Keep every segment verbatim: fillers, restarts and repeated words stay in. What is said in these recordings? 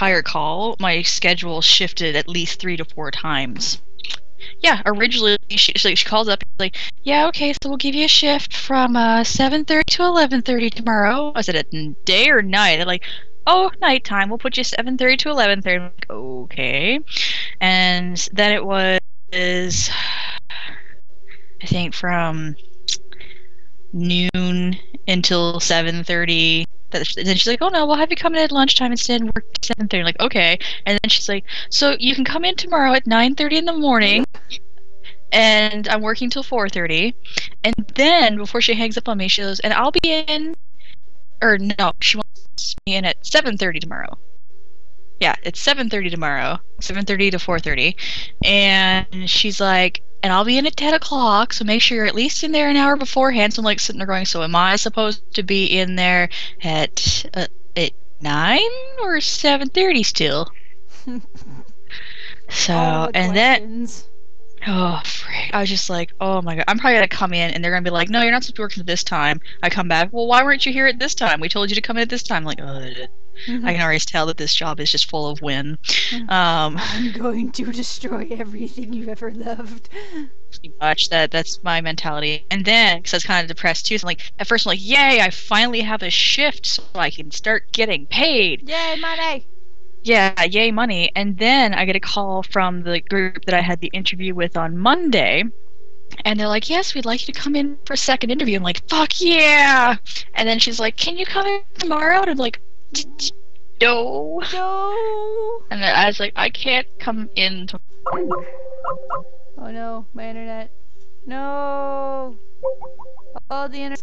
entire call, my schedule shifted at least three to four times. Yeah, originally she, she calls up and she's like, yeah, okay, so we'll give you a shift from uh, seven thirty to eleven thirty tomorrow. I said, day or night? They're like, oh, nighttime. We'll put you seven thirty to eleven thirty. I'm like, okay. And then it was, I think, from noon until seven thirty. And then she's like, oh no, we'll have you come in at lunchtime instead and work at seven thirty. Like, okay. And then she's like, so you can come in tomorrow at nine thirty in the morning, and I'm working till four thirty. And then, before she hangs up on me, she goes, and I'll be in, or no, she wants me in at seven thirty tomorrow. Yeah, it's seven thirty tomorrow, seven thirty to four thirty. And she's like, and I'll be in at ten o'clock, so make sure you're at least in there an hour beforehand. So I'm like sitting there going, so am I supposed to be in there at uh, at nine or seven thirty still? So, oh, and questions. Then, oh, frick. I was just like, oh my god, I'm probably going to come in and they're going to be like, no, you're not supposed to be working at this time. I come back, well, why weren't you here at this time? We told you to come in at this time. Like, ugh. Mm-hmm. I can already tell that this job is just full of win. Um, I'm going to destroy everything you ever loved. Pretty much. That, that's my mentality. And then, because I was kind of depressed too, so I'm like, at first I'm like, yay, I finally have a shift so I can start getting paid. Yay, money! Yeah, yay, money. And then I get a call from the group that I had the interview with on Monday. And they're like, yes, we'd like you to come in for a second interview. I'm like, fuck yeah! And then she's like, can you come in tomorrow? And I'm like, no. No. And then I was like, I can't come in. Oh no, my internet. No. Oh, the internet.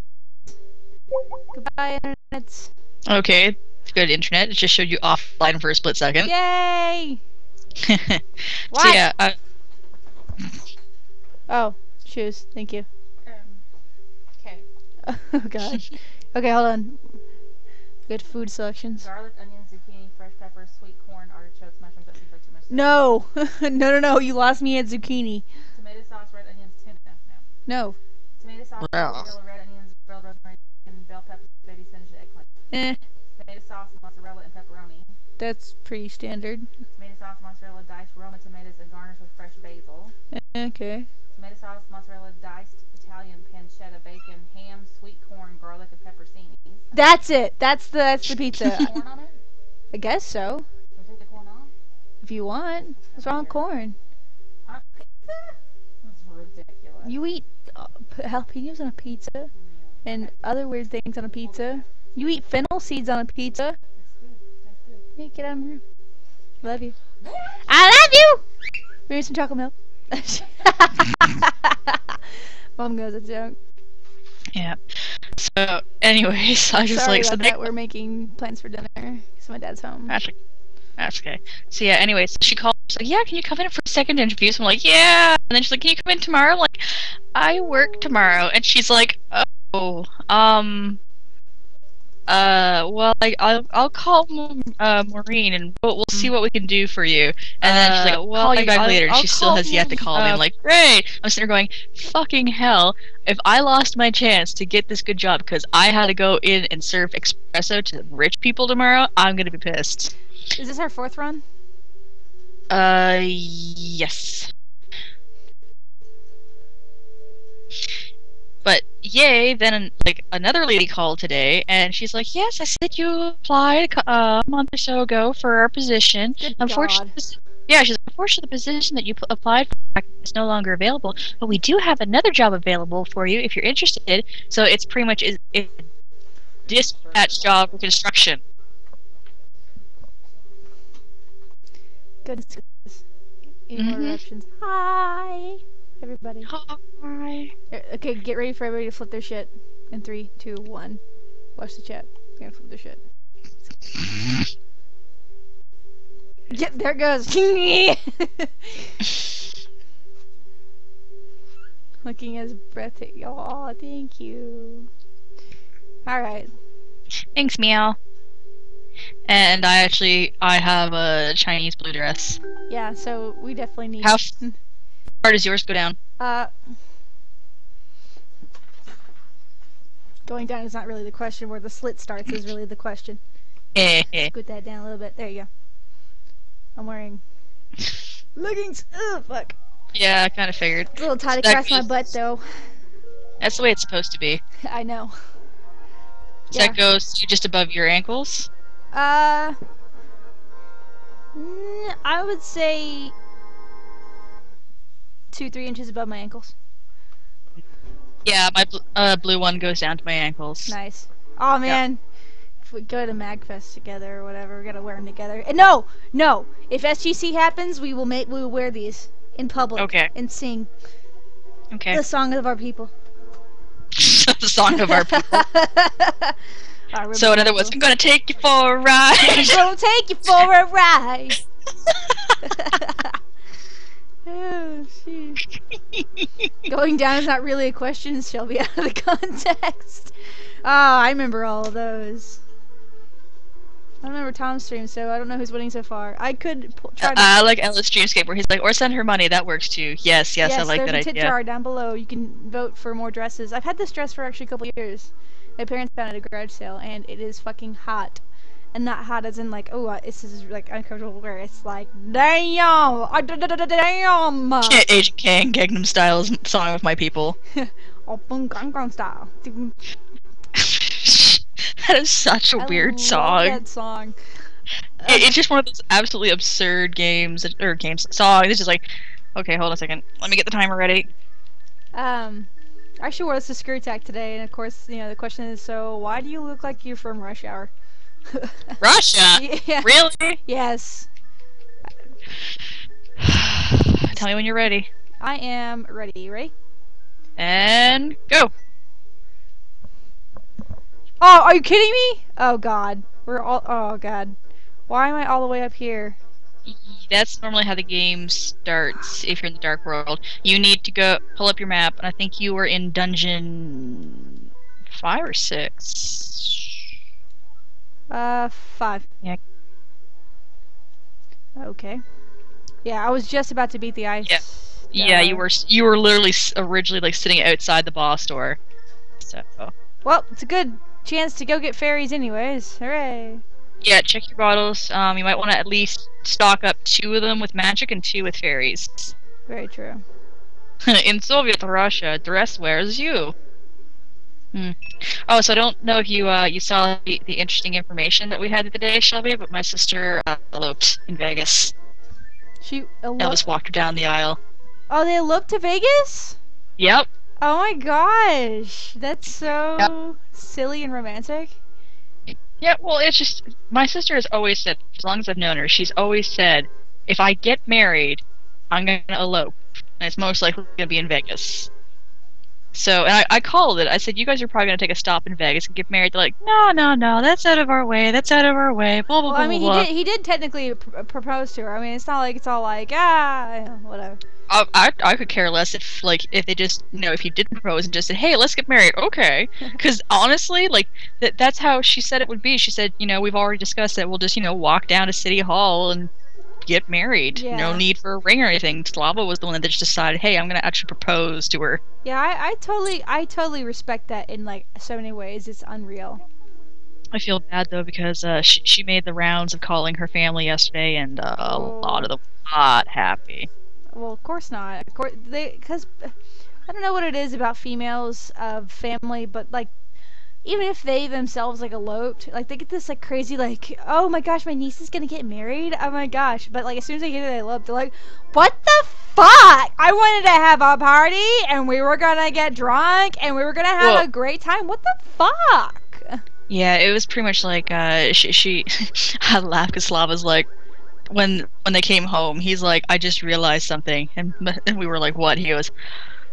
Goodbye, internet. Okay, good internet. It just showed you offline for a split second. Yay! What? So, yeah, I... Oh, shoes. Thank you. Um, okay. Oh god. Okay, hold on. Good food selections. Garlic, onions, zucchini, fresh peppers, sweet corn, artichokes, mushrooms. That seems like too much. No, no, no, no! You lost me at zucchini. Tomato sauce, red onions, tuna. No. No. Tomato sauce, wow. Red onions, grilled rosemary, and bell peppers, baby spinach, and eggplant. Eh. Tomato sauce, mozzarella, and pepperoni. That's pretty standard. Tomato sauce, mozzarella, diced Roma tomatoes, and garnished with fresh basil. Okay. Tomato sauce, mozzarella, diced Italian pancetta, bacon, ham, sweet corn, garlic, and pepperoni. That's it. That's the that's the pizza. Is there corn on it? I guess so. Can we take the corn off? If you want. What's wrong with corn? On pizza? That's ridiculous. You eat uh, jalapenos on a pizza, yeah, and other weird things on a pizza. You eat fennel seeds on a pizza. That's good. That's good. Yeah, get out of my room. Love you. I love you. Bring me some chocolate milk. Mom goes, it's junk. Yeah. So, anyways, I just Sorry like so that they, we're making plans for dinner because my dad's home. Actually, that's okay. So yeah, anyways, so she called. She's like, "Yeah, can you come in for a second interview?" So I'm like, "Yeah." And then she's like, "Can you come in tomorrow?" I'm like, "I work tomorrow." And she's like, "Oh, um, uh, well, I, I'll I'll call uh, Maureen and we'll, we'll see what we can do for you." And then she's like, "Well, I'll call you back I'll, later." And I'll she still has yet to call me. I'm like, "Great!" I'm sitting there going, "Fucking hell." If I lost my chance to get this good job because I had to go in and serve espresso to rich people tomorrow, I'm gonna be pissed. Is this our fourth run? Uh, yes. But yay! Then like another lady called today, and she's like, "Yes, I said you applied uh, a month or so ago for our position. Good Unfortunately." God. Yeah, she's unfortunately the position that you p applied for is no longer available, but we do have another job available for you if you're interested. So it's pretty much is a dispatch job for construction. Good. Any more options? Hi, everybody. Hi. Okay, get ready for everybody to flip their shit. In three, two, one. Watch the chat. They're gonna flip their shit. Yep, there it goes. Looking as breathy. Y'all, thank you. Alright. Thanks, meow. And I actually, I have a Chinese blue dress. Yeah, so we definitely need... How far does yours go down? Uh... Going down is not really the question. Where the slit starts is really the question. Eh, eh. Scoot that down a little bit. There you go. I'm wearing leggings. Ugh, fuck. Yeah, I kind of figured. It's a little tight across my butt, though. That's the way it's supposed to be. I know. Does yeah. that go just above your ankles? Uh, I would say two, three inches above my ankles. Yeah, my bl uh, blue one goes down to my ankles. Nice. Oh man, yeah. If we go to MAGFest together or whatever, we gotta wear them together. And no, no. If S G C happens, we will make we will wear these in public. Okay. And sing. Okay. The song of our people. The song of our people. Our so in other words, I'm gonna take you for a ride. I'm gonna take you for a ride. Oh, jeez. Going down is not really a question, Shelby, out of the context. Oh, I remember all of those. I remember Tom's stream, so I don't know who's winning so far. I could pull, try to... Uh, I like Ella's streamscape where he's like, or send her money, that works too. Yes, yes, yes I like that idea. Yes, there's a tip jar down below. You can vote for more dresses. I've had this dress for actually a couple years. My parents found it at a garage sale, and it is fucking hot. And not hot as in like, oh, this is like uncomfortable wear. It's like, damn, I da da da da damn. Shit, Asian King, Gangnam Style is song of my people. Oh, Gangnam Style. That is such a I weird love song. That song. It, it's just one of those absolutely absurd games or games songs. It's just like, okay, hold on a second. Let me get the timer ready. Um. I actually wore this to Screw Attack today, and of course, you know, the question is, so why do you look like you're from Rush Hour? Russia? Yeah. Really? Yes. Tell me when you're ready. I am ready. You ready? And go. Oh, are you kidding me? Oh god. We're all- oh god. Why am I all the way up here? That's normally how the game starts if you're in the Dark World. You need to go pull up your map, and I think you were in dungeon five or six. Uh, five. Yeah. Okay. Yeah, I was just about to beat the ice. Yeah, yeah, you were. You were literally originally like sitting outside the boss door. So. Well, it's a good chance to go get fairies, anyways. Hooray! Yeah, check your bottles. Um, you might want to at least stock up two of them with magic and two with fairies. Very true. In Soviet Russia, dress wears you. Hmm. Oh, so I don't know if you uh, you saw the, the interesting information that we had today, Shelby, but my sister uh, eloped in Vegas. She eloped? Elvis walked her down the aisle. Oh, they eloped to Vegas? Yep. Oh my gosh, that's so yep. silly and romantic. Yeah, well, it's just, my sister has always said, as long as I've known her, she's always said, if I get married, I'm going to elope, and it's most likely going to be in Vegas. So, and I, I called it, I said, you guys are probably going to take a stop in Vegas and get married. They're like, no, no, no, that's out of our way, that's out of our way, blah, blah, well, blah, I mean, blah, he did, he did technically pr propose to her, I mean, it's not like it's all like, ah, you know, whatever. I, I, I could care less if, like, if they just, you know, if he did propose and just said, hey, let's get married, okay. Because, honestly, like, th that's how she said it would be. She said, you know, we've already discussed that we'll just, you know, walk down to City Hall and get married. Yeah. No need for a ring or anything. Slava was the one that just decided, hey, I'm going to actually propose to her. Yeah, I, I totally, I totally respect that in, like, so many ways. It's unreal. I feel bad, though, because uh, she, she made the rounds of calling her family yesterday, and uh, oh. a lot of them were not happy. Well, of course not. Of course, they, 'cause I don't know what it is about females of family, but like, even if they themselves like eloped, like they get this like crazy like, oh my gosh, my niece is gonna get married. Oh my gosh! But like as soon as they get it, they elope. They're like, what the fuck? I wanted to have a party and we were gonna get drunk and we were gonna have well, a great time. What the fuck? Yeah, it was pretty much like uh, she. she I laugh because Slava's like. When when they came home, he's like, I just realized something, and, and we were like, what? He goes,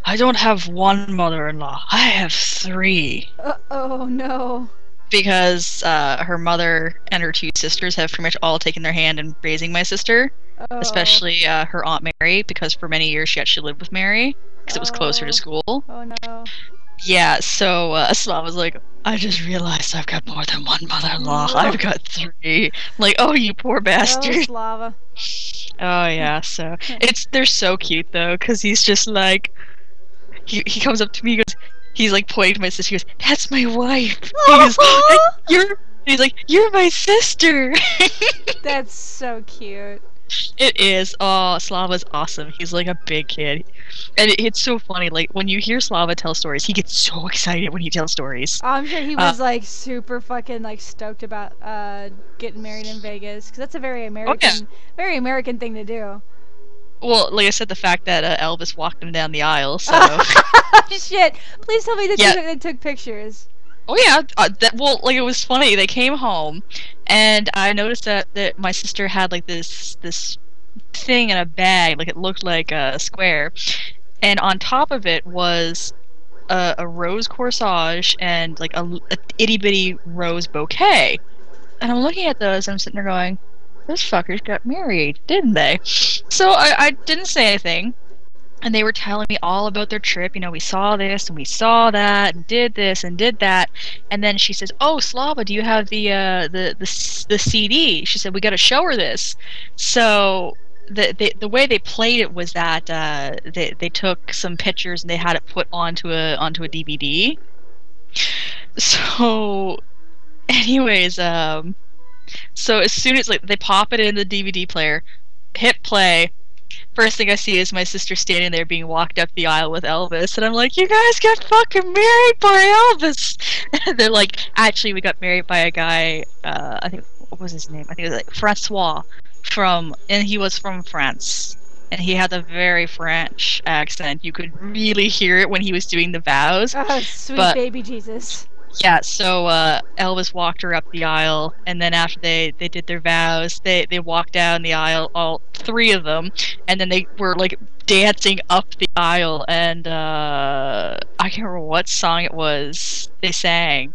I don't have one mother-in-law, I have three. Uh, oh no. Because uh, her mother and her two sisters have pretty much all taken their hand in raising my sister, oh. especially uh, her Aunt Mary, because for many years she actually lived with Mary, because oh. it was closer to school. Oh no. Yeah, so uh, Slava was like, I just realized I've got more than one mother-in-law. No. I've got three. I'm like, oh, you poor bastard. Oh, Slava. Oh yeah, so it's they're so cute though, because he's just like, he he comes up to me, he goes, he's like pointing to my sister. He goes, that's my wife. He goes, you're. He's like, you're my sister. That's so cute. It is. Oh, Slava's awesome. He's like a big kid. And it, it's so funny. Like, when you hear Slava tell stories, he gets so excited when he tells stories. Oh, I'm sure he was, uh, like, super fucking, like, stoked about uh, getting married in Vegas. Because that's a very American, oh, yeah. very American thing to do. Well, like I said, the fact that uh, Elvis walked him down the aisle, so... Shit! Please tell me that yeah. they took pictures. Oh, yeah. Uh, that, well, like, it was funny. They came home, and I noticed that, that my sister had, like, this this thing in a bag. Like, it looked like a square. And on top of it was a, a rose corsage and, like, a, a itty-bitty rose bouquet. And I'm looking at those, and I'm sitting there going... Those fuckers got married, didn't they? So I, I didn't say anything, and they were telling me all about their trip. You know, we saw this, and we saw that, and did this, and did that. And then she says, "Oh, Slava, do you have the uh, the, the the C D?" She said, "We got to show her this." So the, the the way they played it was that uh, they they took some pictures and they had it put onto a onto a D V D. So, anyways, um. So as soon as like they pop it in the D V D player, hit play, first thing I see is my sister standing there being walked up the aisle with Elvis, and I'm like, you guys got fucking married by Elvis! And they're like, actually we got married by a guy, uh, I think, what was his name? I think it was like Francois, from, and he was from France. And he had a very French accent. You could really hear it when he was doing the vows. Oh, sweet but, baby Jesus. Yeah, so uh, Elvis walked her up the aisle, and then after they, they did their vows, they, they walked down the aisle, all three of them, and then they were, like, dancing up the aisle, and uh, I can't remember what song it was they sang.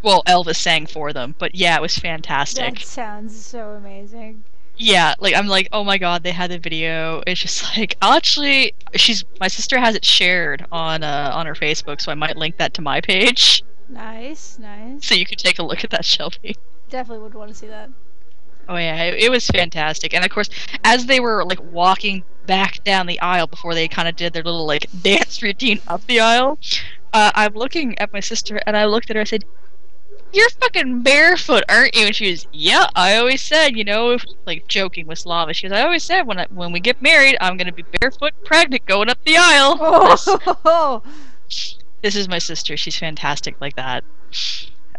Well, Elvis sang for them, but yeah, it was fantastic. That sounds so amazing. Yeah, like, I'm like, oh my god, they had the video. It's just like, actually, she's my sister has it shared on uh, on her Facebook, so I might link that to my page. Nice, nice. So you could take a look at that, Shelby. Definitely would want to see that. Oh yeah, it, it was fantastic. And of course, as they were like walking back down the aisle before they kind of did their little like dance routine up the aisle, uh, I'm looking at my sister and I looked at her and I said, "You're fucking barefoot, aren't you?" And she was, "Yeah, I always said, you know, if, like joking with Slava." She goes, "I always said when I, when we get married, I'm gonna be barefoot, pregnant, going up the aisle." Oh. This is my sister. She's fantastic like that.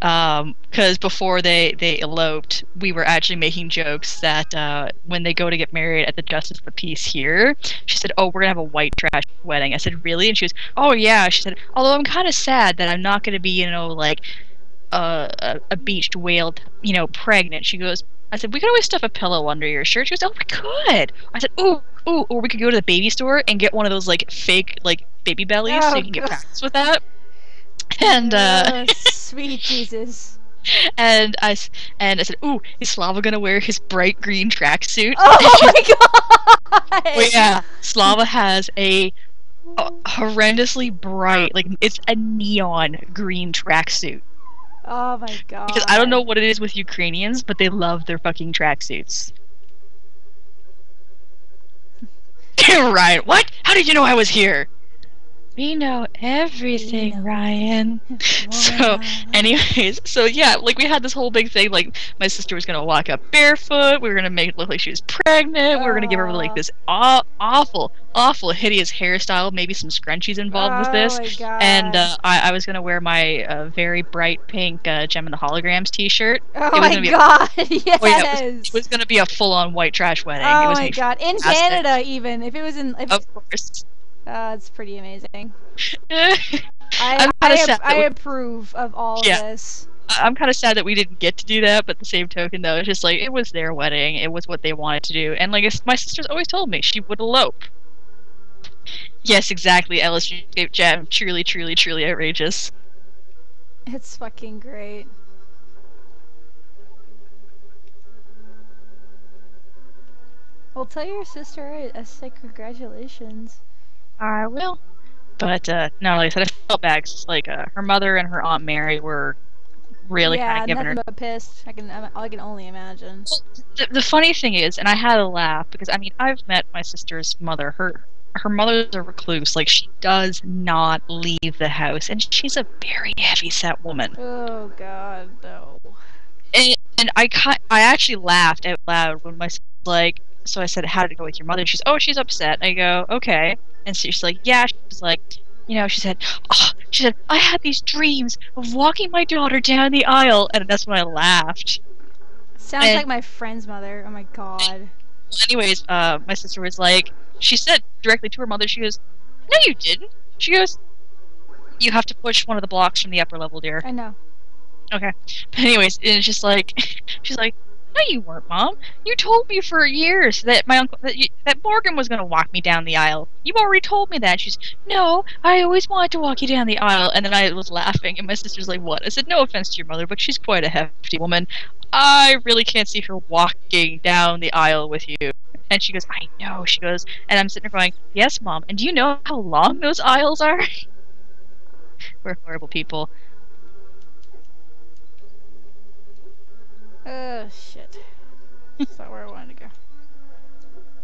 Um, because before they, they eloped, we were actually making jokes that uh, when they go to get married at the Justice of the Peace here, she said, "Oh, we're going to have a white trash wedding." I said, "Really?" And she was, "Oh, yeah." She said, "Although I'm kind of sad that I'm not going to be, you know, like uh, a, a beached whale, you know, pregnant." She goes, I said, "We could always stuff a pillow under your shirt." She goes, "Oh, we could." I said, "Ooh, ooh, or we could go to the baby store and get one of those, like, fake, like, baby bellies oh, so you can get practice with that." And, uh... Oh, sweet Jesus. And I, and I said, "Ooh, is Slava gonna wear his bright green tracksuit?" Oh, my God! Well, yeah, Slava has a uh, horrendously bright, like, it's a neon green tracksuit. Oh my god. Because I don't know what it is with Ukrainians, but they love their fucking tracksuits. Ryan, what? How did you know I was here? We know everything, we know. Ryan. So, anyways, so yeah, like we had this whole big thing, like my sister was gonna walk up barefoot, we were gonna make it look like she was pregnant, we were gonna give her like this aw awful, awful, hideous hairstyle, maybe some scrunchies involved oh with this, and uh, I, I was gonna wear my uh, very bright pink uh, Gem and the Holograms t-shirt. Oh it was my god, a, yes! Oh yeah, it, was, it was gonna be a full-on white trash wedding. Oh it was my god, in Canada fantastic. Even, if it was in... If of course. Uh, it's pretty amazing. I, I'm I, sad I we, approve of all yeah, of this. I'm kind of sad that we didn't get to do that, but the same token, though, it's just like, it was their wedding, it was what they wanted to do, and like my sister's always told me, she would elope. Yes, exactly, Ellis Jam, truly, truly, truly outrageous. It's fucking great. Well, tell your sister, I say congratulations. I will. But, uh, no, like I said, I felt bad. It's like, uh, her mother and her Aunt Mary were really yeah, kind of giving her... Yeah, nothing but pissed. I can, I can only imagine. Well, the, the funny thing is, and I had a laugh, because, I mean, I've met my sister's mother. Her, her mother's a recluse. Like, she does not leave the house, and she's a very heavy-set woman. Oh, God, no. And, And I ca I actually laughed out loud when my son was like, so I said, how did it go with your mother? And she's, oh, she's upset. I go, okay. And so she's like, yeah. She was like, you know, she said, oh, she said, I had these dreams of walking my daughter down the aisle. And that's when I laughed. Sounds and, like my friend's mother. Oh my god. Anyways, uh, my sister was like, she said directly to her mother, she goes, no, you didn't. She goes, you have to push one of the blocks from the upper level, dear. I know. Okay. But anyways, it's just like, she's like, no, you weren't, Mom. You told me for years that my uncle, that, you, that Morgan was going to walk me down the aisle. You already told me that. She's, no, I always wanted to walk you down the aisle. And then I was laughing, and my sister's like, what? I said, no offense to your mother, but she's quite a hefty woman. I really can't see her walking down the aisle with you. And she goes, I know. She goes, and I'm sitting there going, yes, Mom. And do you know how long those aisles are? We're horrible people. Oh, shit. That's not where I wanted to go.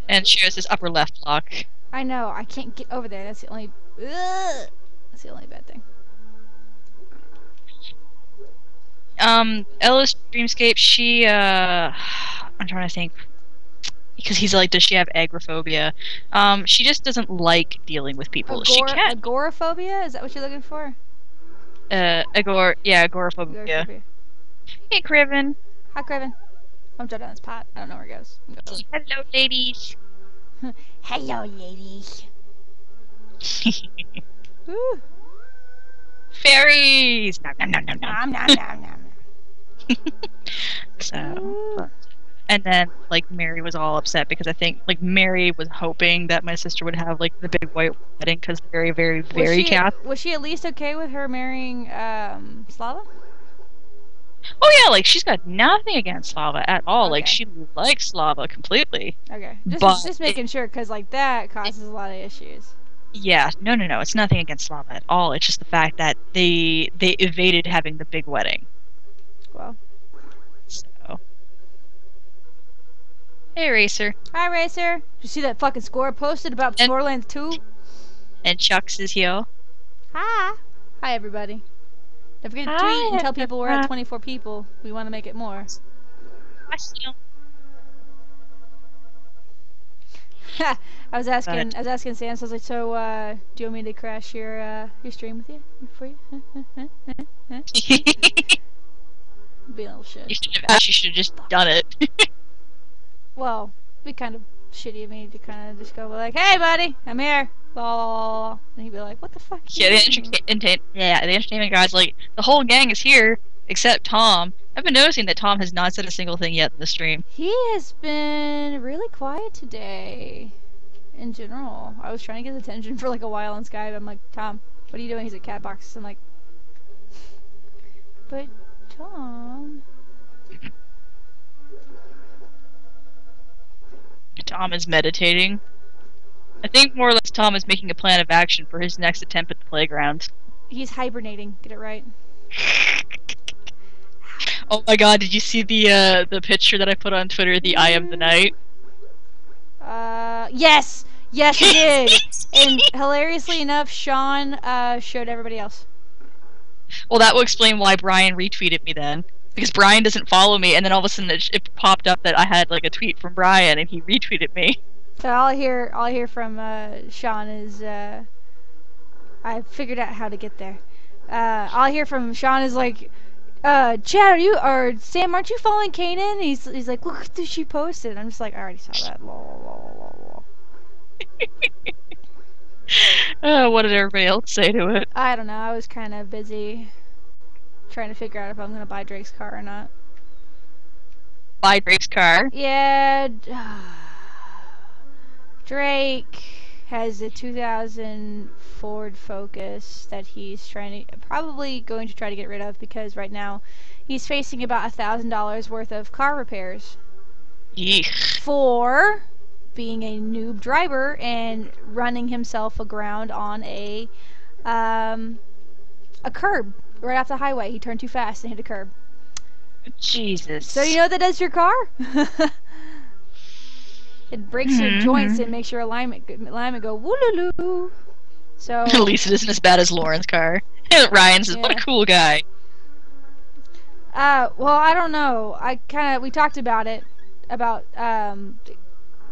And she has this upper left block. I know, I can't get over there. That's the only... Ugh! That's the only bad thing. Um, Ella's dreamscape, she, uh... I'm trying to think. Because he's like, does she have agoraphobia? Um, she just doesn't like dealing with people. Agor she can't. Agoraphobia? Is that what you're looking for? Uh, agor... Yeah, agoraphobia. Agoraphobia. Hey, Craven. Hi, Craven. I'm jumping on this pot. I don't know where it goes. Go. Hello, ladies. Hello, ladies. Woo. Fairies. Nom, nom, nom, nom, nom. Nom, nom, nom, nom. So, and then, like, Mary was all upset because I think, like, Mary was hoping that my sister would have, like, the big white wedding because very, very, very Catholic. Was she at least okay with her marrying, um, Slava? Oh yeah, like she's got nothing against Slava at all. Okay. Like she likes Slava completely. Okay, just but just making it, sure, because like that causes it, a lot of issues. Yeah, no, no, no. It's nothing against Slava at all. It's just the fact that they they evaded having the big wedding. Well. So. Hey, Racer. Hi, Racer. Did you see that fucking score posted about Borderlands two? And Chucks is here. Hi. Hi, everybody. Don't forget to tweet and tell people we're at twenty-four people. We want to make it more. I see them. I was asking, I was asking Sam. So I was like, "So, uh, do you want me to crash your uh, your stream with you for you?" Be a little shit. You should have actually should have just done it. Well, it'd be kind of shitty of me to kind of just go like, "Hey, buddy, I'm here." And he'd be like, what the fuck? Yeah, the yeah, the entertainment guy's like, the whole gang is here, except Tom. I've been noticing that Tom has not said a single thing yet in the stream. He has been really quiet today, in general. I was trying to get his attention for like a while on Skype. I'm like, Tom, what are you doing? He's at cat box. I'm like, but Tom... Tom is meditating. I think more or less Tom is making a plan of action for his next attempt at the playground. He's hibernating. Get it right. Oh my god, did you see the uh, the picture that I put on Twitter, the mm. I am the night? Uh, yes! Yes, he did! And hilariously enough, Sean uh, showed everybody else. Well, that will explain why Brian retweeted me then. Because Brian doesn't follow me, and then all of a sudden it, it popped up that I had like a tweet from Brian, and he retweeted me. So all I hear, all I hear from uh, Sean is, uh, I figured out how to get there. Uh, all I hear from Sean is like, uh, Chad, are you, or Sam, aren't you following Kanan? And he's, he's like, look what she posted. And I'm just like, I already saw that. Lol, lol, lol, lol. uh, what did everybody else say to it? I don't know. I was kind of busy trying to figure out if I'm going to buy Drake's car or not. Buy Drake's car? Yeah. Drake has a two thousand Ford Focus that he's trying to, probably going to try to get rid of because right now he's facing about one thousand dollars worth of car repairs. Eek. For being a noob driver and running himself aground on a um, a curb right off the highway. He turned too fast and hit a curb. Jesus. So you know what that does to your car? It breaks mm-hmm. your joints and makes your alignment alignment go woo-loo-loo. So at least it isn't as bad as Lauren's car. Ryan's is yeah. What a cool guy. Uh, well, I don't know. I kind of, we talked about it, about, um,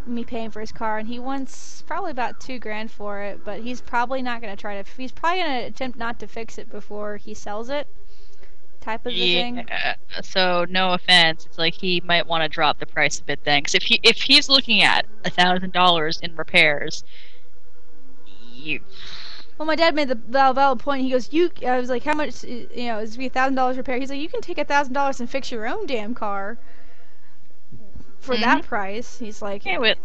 me paying for his car, and he wants probably about two grand for it, but he's probably not going to try to, he's probably going to attempt not to fix it before he sells it, type of the yeah, thing. So, no offense, it's like he might want to drop the price a bit then, because if, he, if he's looking at a thousand dollars in repairs, you... Well, my dad made the valid point. He goes, "You." I was like, "How much? You know, it's be a thousand dollars repair." He's like, "You can take a thousand dollars and fix your own damn car for mm-hmm. that price." He's like, hey, wait.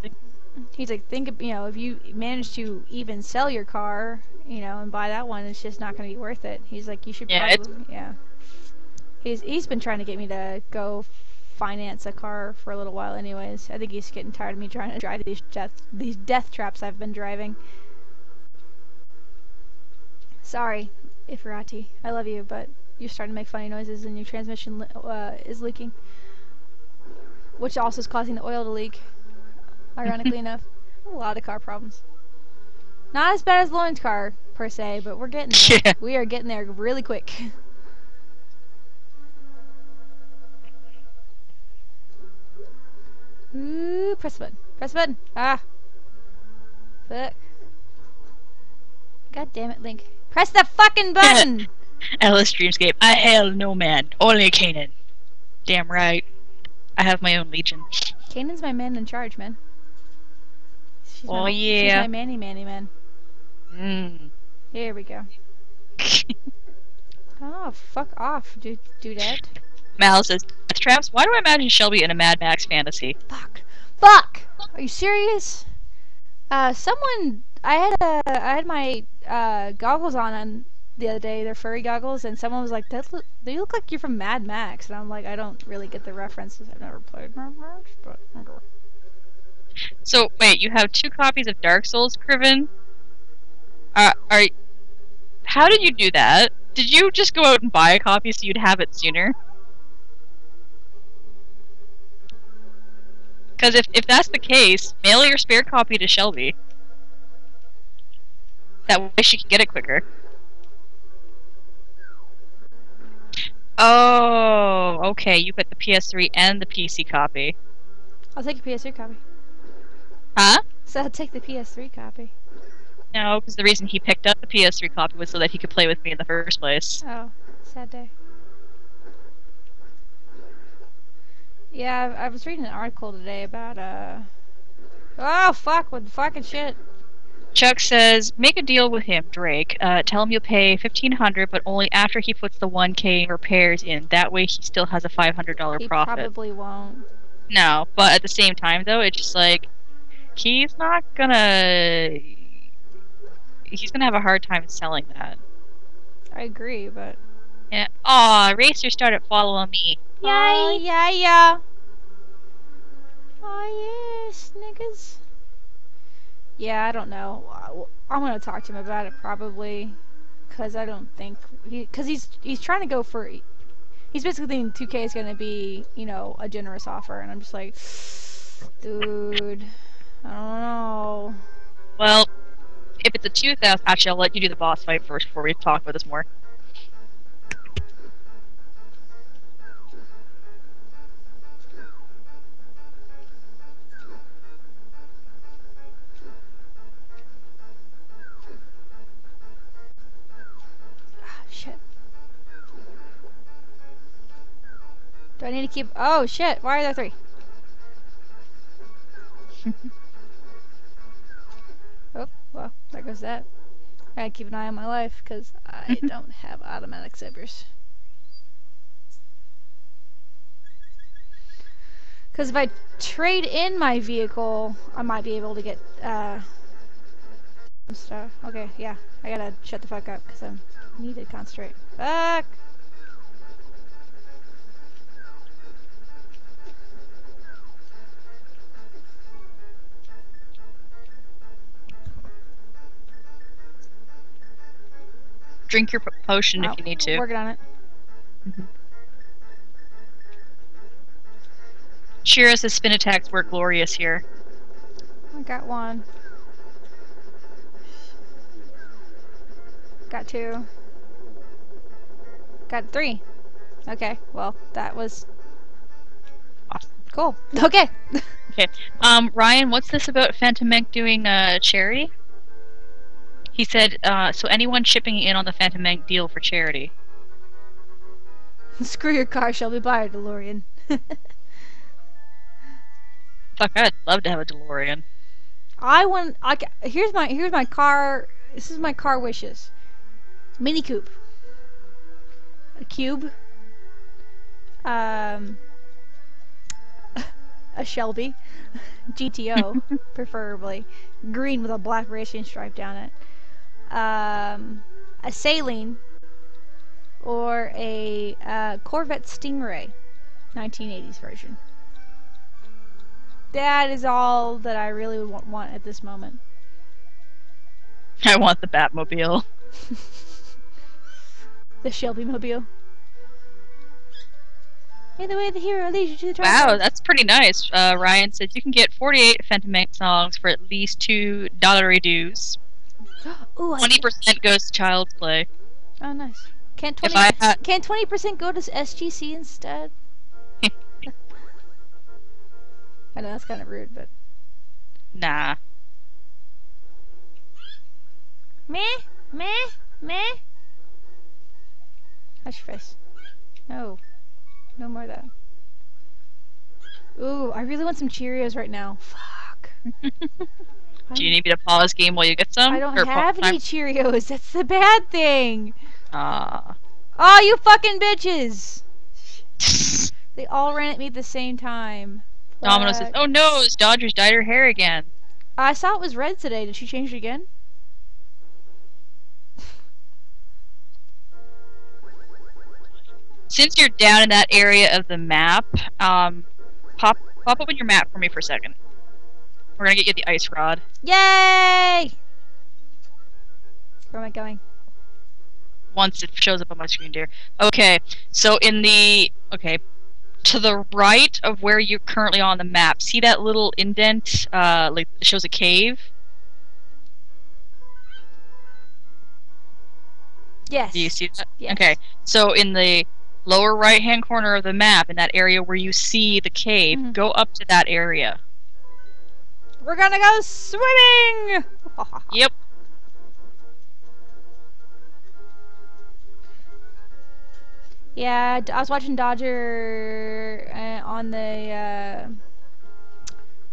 "He's like, think of, you know, if you manage to even sell your car, you know, and buy that one, it's just not going to be worth it." He's like, "You should yeah, probably, it's... yeah." He's he's been trying to get me to go finance a car for a little while, anyways. I think he's getting tired of me trying to drive these death these death traps I've been driving. Sorry, Ifirati, I love you, but you're starting to make funny noises and your transmission uh, is leaking. Which also is causing the oil to leak, ironically enough. A lot of car problems. Not as bad as Lauren's car, per se, but we're getting there. Yeah. We are getting there really quick. Ooh, press the button. Press the button. Ah. Fuck. God damn it, Link. Press the fucking button! Alice Dreamscape. I hail no man, only Kanan. Damn right. I have my own legion. Kanan's my man in charge, man. She's oh, my, yeah. She's my manny manny man. Mmm. Here we go. Oh, fuck off, dude. Dudette. Mal says, Death Traps? Why do I imagine Shelby in a Mad Max fantasy? Fuck. Fuck! Are you serious? Uh, someone... I had a, I had my uh, goggles on, on the other day. They're furry goggles, and someone was like, "That look, they look like you're from Mad Max," and I'm like, "I don't really get the references. I've never played Mad Max." But so wait, you have two copies of Dark Souls, Kriven? Uh, are you, how did you do that? Did you just go out and buy a copy so you'd have it sooner? Because if if that's the case, mail your spare copy to Shelby. That way she can get it quicker. Oh, okay. You got the P S three and the P C copy. I'll take a P S three copy. Huh? So I'll take the P S three copy. No, because the reason he picked up the P S three copy was so that he could play with me in the first place. Oh, sad day. Yeah, I, I was reading an article today about, uh... oh, fuck with fucking shit. Chuck says, make a deal with him, Drake. Uh, tell him you'll pay fifteen hundred dollars, but only after he puts the one K repairs in. That way he still has a five hundred dollar profit. He probably won't. No, but at the same time, though, it's just like, he's not gonna... He's gonna have a hard time selling that. I agree, but... Yeah. Aw, Racer started following me. Yay! Oh, yeah, yeah. Oh, yes, niggas. Yeah, I don't know. I'm gonna talk to him about it probably, cause I don't think he, cause he's he's trying to go for, he's basically thinking two K is gonna be, you know, a generous offer, and I'm just like, dude, I don't know. Well, if it's a two thousand, actually, I'll let you do the boss fight first before we talk about this more. Do I need to keep... Oh, shit. Why are there three? Oh, well, there goes that. I gotta keep an eye on my life, because I don't have automatic zippers. Because if I trade in my vehicle, I might be able to get, uh... some stuff. Okay, yeah. I gotta shut the fuck up, because I need to concentrate. Fuck! Drink your potion oh, if you need to. Working on it. Mm-hmm. Shira says spin attacks work glorious here. I got one. Got two. Got three. Okay, well, that was awesome. Cool. Okay. Okay. Um, Ryan, what's this about Phantom Man doing a uh, charity? He said, uh, so anyone shipping in on the Phantom Man deal for charity. Screw your car, Shelby. Buy a DeLorean. Fuck, I'd love to have a DeLorean. I want. I here's my here's my car. This is my car wishes. Mini coupe. A cube. Um. A Shelby G T O, preferably green with a black racing stripe down it. Um. A Saline. Or a uh, Corvette Stingray, nineteen eighties version. That is all that I really would want at this moment. I want the Batmobile. The Shelby Mobile. Either way, the hero leads you to the track. Wow, that's pretty nice. Uh, Ryan says you can get forty-eight Phantom Man songs for at least two dollary dues. twenty percent goes to Child's Play. Oh, nice. Can't twenty had... can twenty percent go to S G C instead? I know that's kind of rude, but nah. Meh, meh, meh. Hush face. No, no more of that. Ooh, I really want some Cheerios right now. Fuck. Do you need me to pause game while you get some? I don't or have any Cheerios. That's the bad thing. Ah. Uh. Oh, you fucking bitches! They all ran at me at the same time. Domino says, "Oh no, it's Dodger's dyed her hair again." I saw it was red today. Did she change it again? Since you're down in that area of the map, um, pop pop open your map for me for a second. We're gonna get you the ice rod. Yay! Where am I going? Once it shows up on my screen, dear. Okay, so in the... Okay, to the right of where you're currently on the map, see that little indent, uh, like, it shows a cave? Yes. Do you see that? Yes. Okay, so in the lower right-hand corner of the map, in that area where you see the cave, mm-hmm. go up to that area. We're gonna go swimming! Yep. Yeah, I was watching Dodger uh, on the, uh,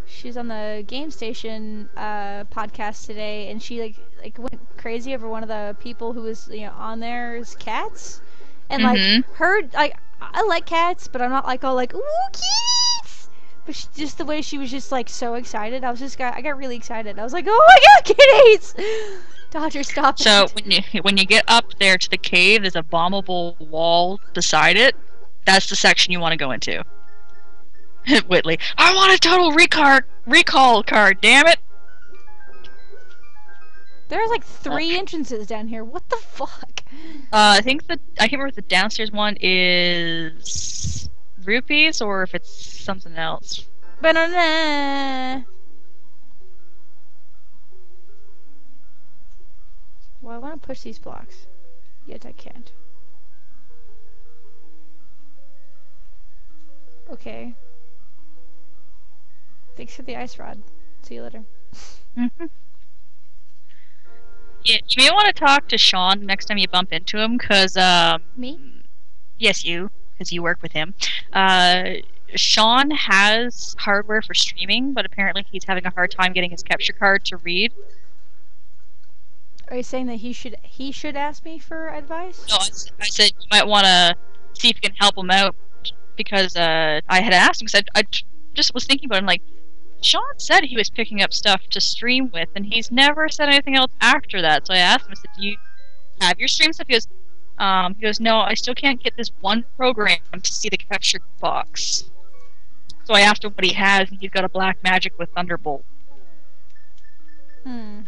she's on the Game Station uh, podcast today, and she like like went crazy over one of the people who was, you know, on there's cats, and mm-hmm. like her like I like cats, but I'm not like all like ooh kitties, but she, just the way she was just like so excited, I was just got I got really excited. I was like, oh my god, kitties! Dodger, stop it. So when you when you get up there to the cave, there's a bombable wall beside it. That's the section you want to go into. Whitley, I want a total recall recall card. Damn it! There's like three okay. entrances down here. What the fuck? Uh, I think the I can't remember if the downstairs one is rupees or if it's something else. Banana. Well, I want to push these blocks, yet I can't. Okay. Thanks for the ice rod. See you later. Mm-hmm. Yeah, you may want to talk to Sean next time you bump into him, because... Um, Me? Yes, you, because you work with him. Uh, Sean has hardware for streaming, but apparently he's having a hard time getting his capture card to read. Are you saying that he should he should ask me for advice? No, I, I said you might want to see if you can help him out, because uh, I had asked him, because I, I just was thinking about him, like, Sean said he was picking up stuff to stream with, and he's never said anything else after that, so I asked him, I said, do you have your stream stuff? He goes, um, he goes, no, I still can't get this one program to see the capture box. So I asked him what he has, and he's got a Black Magic with Thunderbolt. Hmm.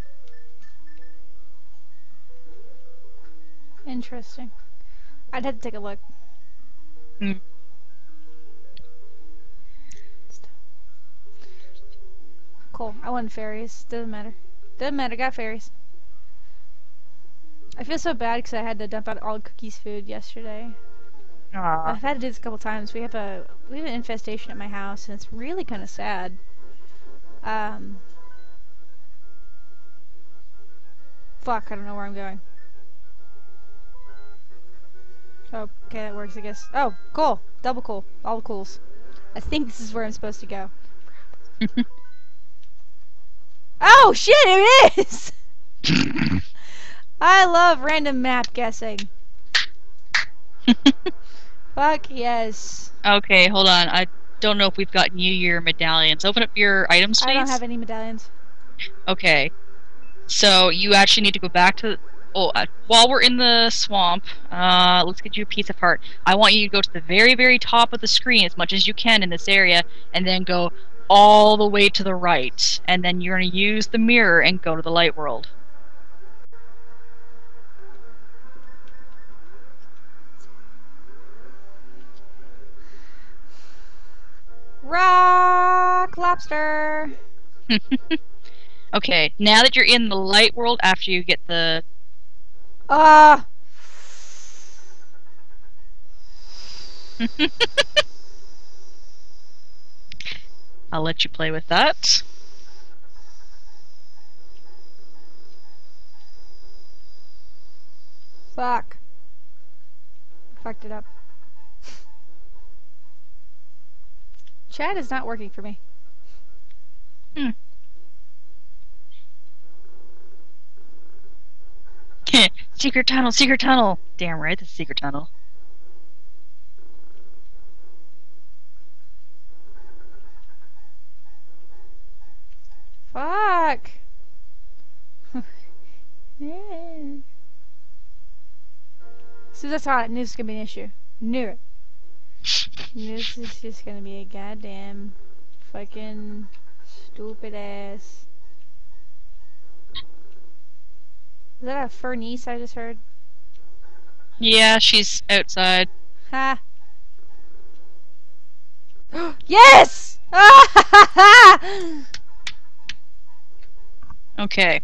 Interesting. I'd have to take a look. Mm. Cool. I want fairies. Doesn't matter. Doesn't matter. Got fairies. I feel so bad because I had to dump out all Cookie's food yesterday. Aww. I've had to do this a couple times. We have a we have an infestation at my house, and it's really kind of sad. Um. Fuck! I don't know where I'm going. Oh, okay, that works, I guess. Oh, cool! Double cool, all cools. I think this is where I'm supposed to go. Oh shit! It is. I love random map guessing. Fuck yes. Okay, hold on. I don't know if we've got New Year medallions. Open up your items, please. I don't have any medallions. Okay. So, you actually need to go back to... Oh, uh, while we're in the swamp, uh, let's get you a piece of heart. I want you to go to the very, very top of the screen as much as you can in this area, and then go all the way to the right. And then you're going to use the mirror and go to the light world. Rock lobster. Okay, now that you're in the light world, after you get the ah, uh. I'll let you play with that. Fuck. Fucked it up. Chat is not working for me. Hmm. Secret tunnel, secret tunnel! Damn right, this is secret tunnel. Fuck! Yeah. So that's how I knew this was gonna be an issue. Knew it. This is just gonna be a goddamn fucking stupid ass. Is that a furnace I just heard? Yeah, she's outside. Ha! Yes! Okay.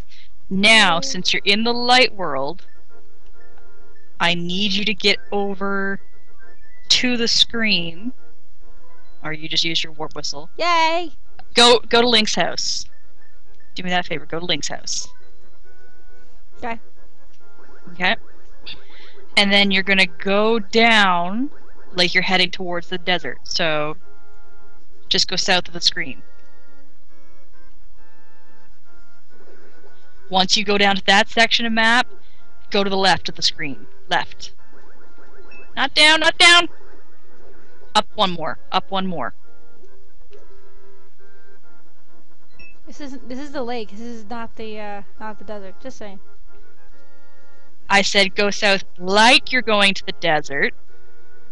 Now, since you're in the light world, I need you to get over to the screen, or you just use your warp whistle. Yay! Go, go to Link's house. Do me that favor. Go to Link's house. Okay. Okay. And then you're gonna go down, like you're heading towards the desert. So, just go south of the screen. Once you go down to that section of map, go to the left of the screen. Left. Not down, not down! Up one more, up one more. This isn't, this is the lake, this is not the, uh, not the desert, just saying. I said go south like you're going to the desert.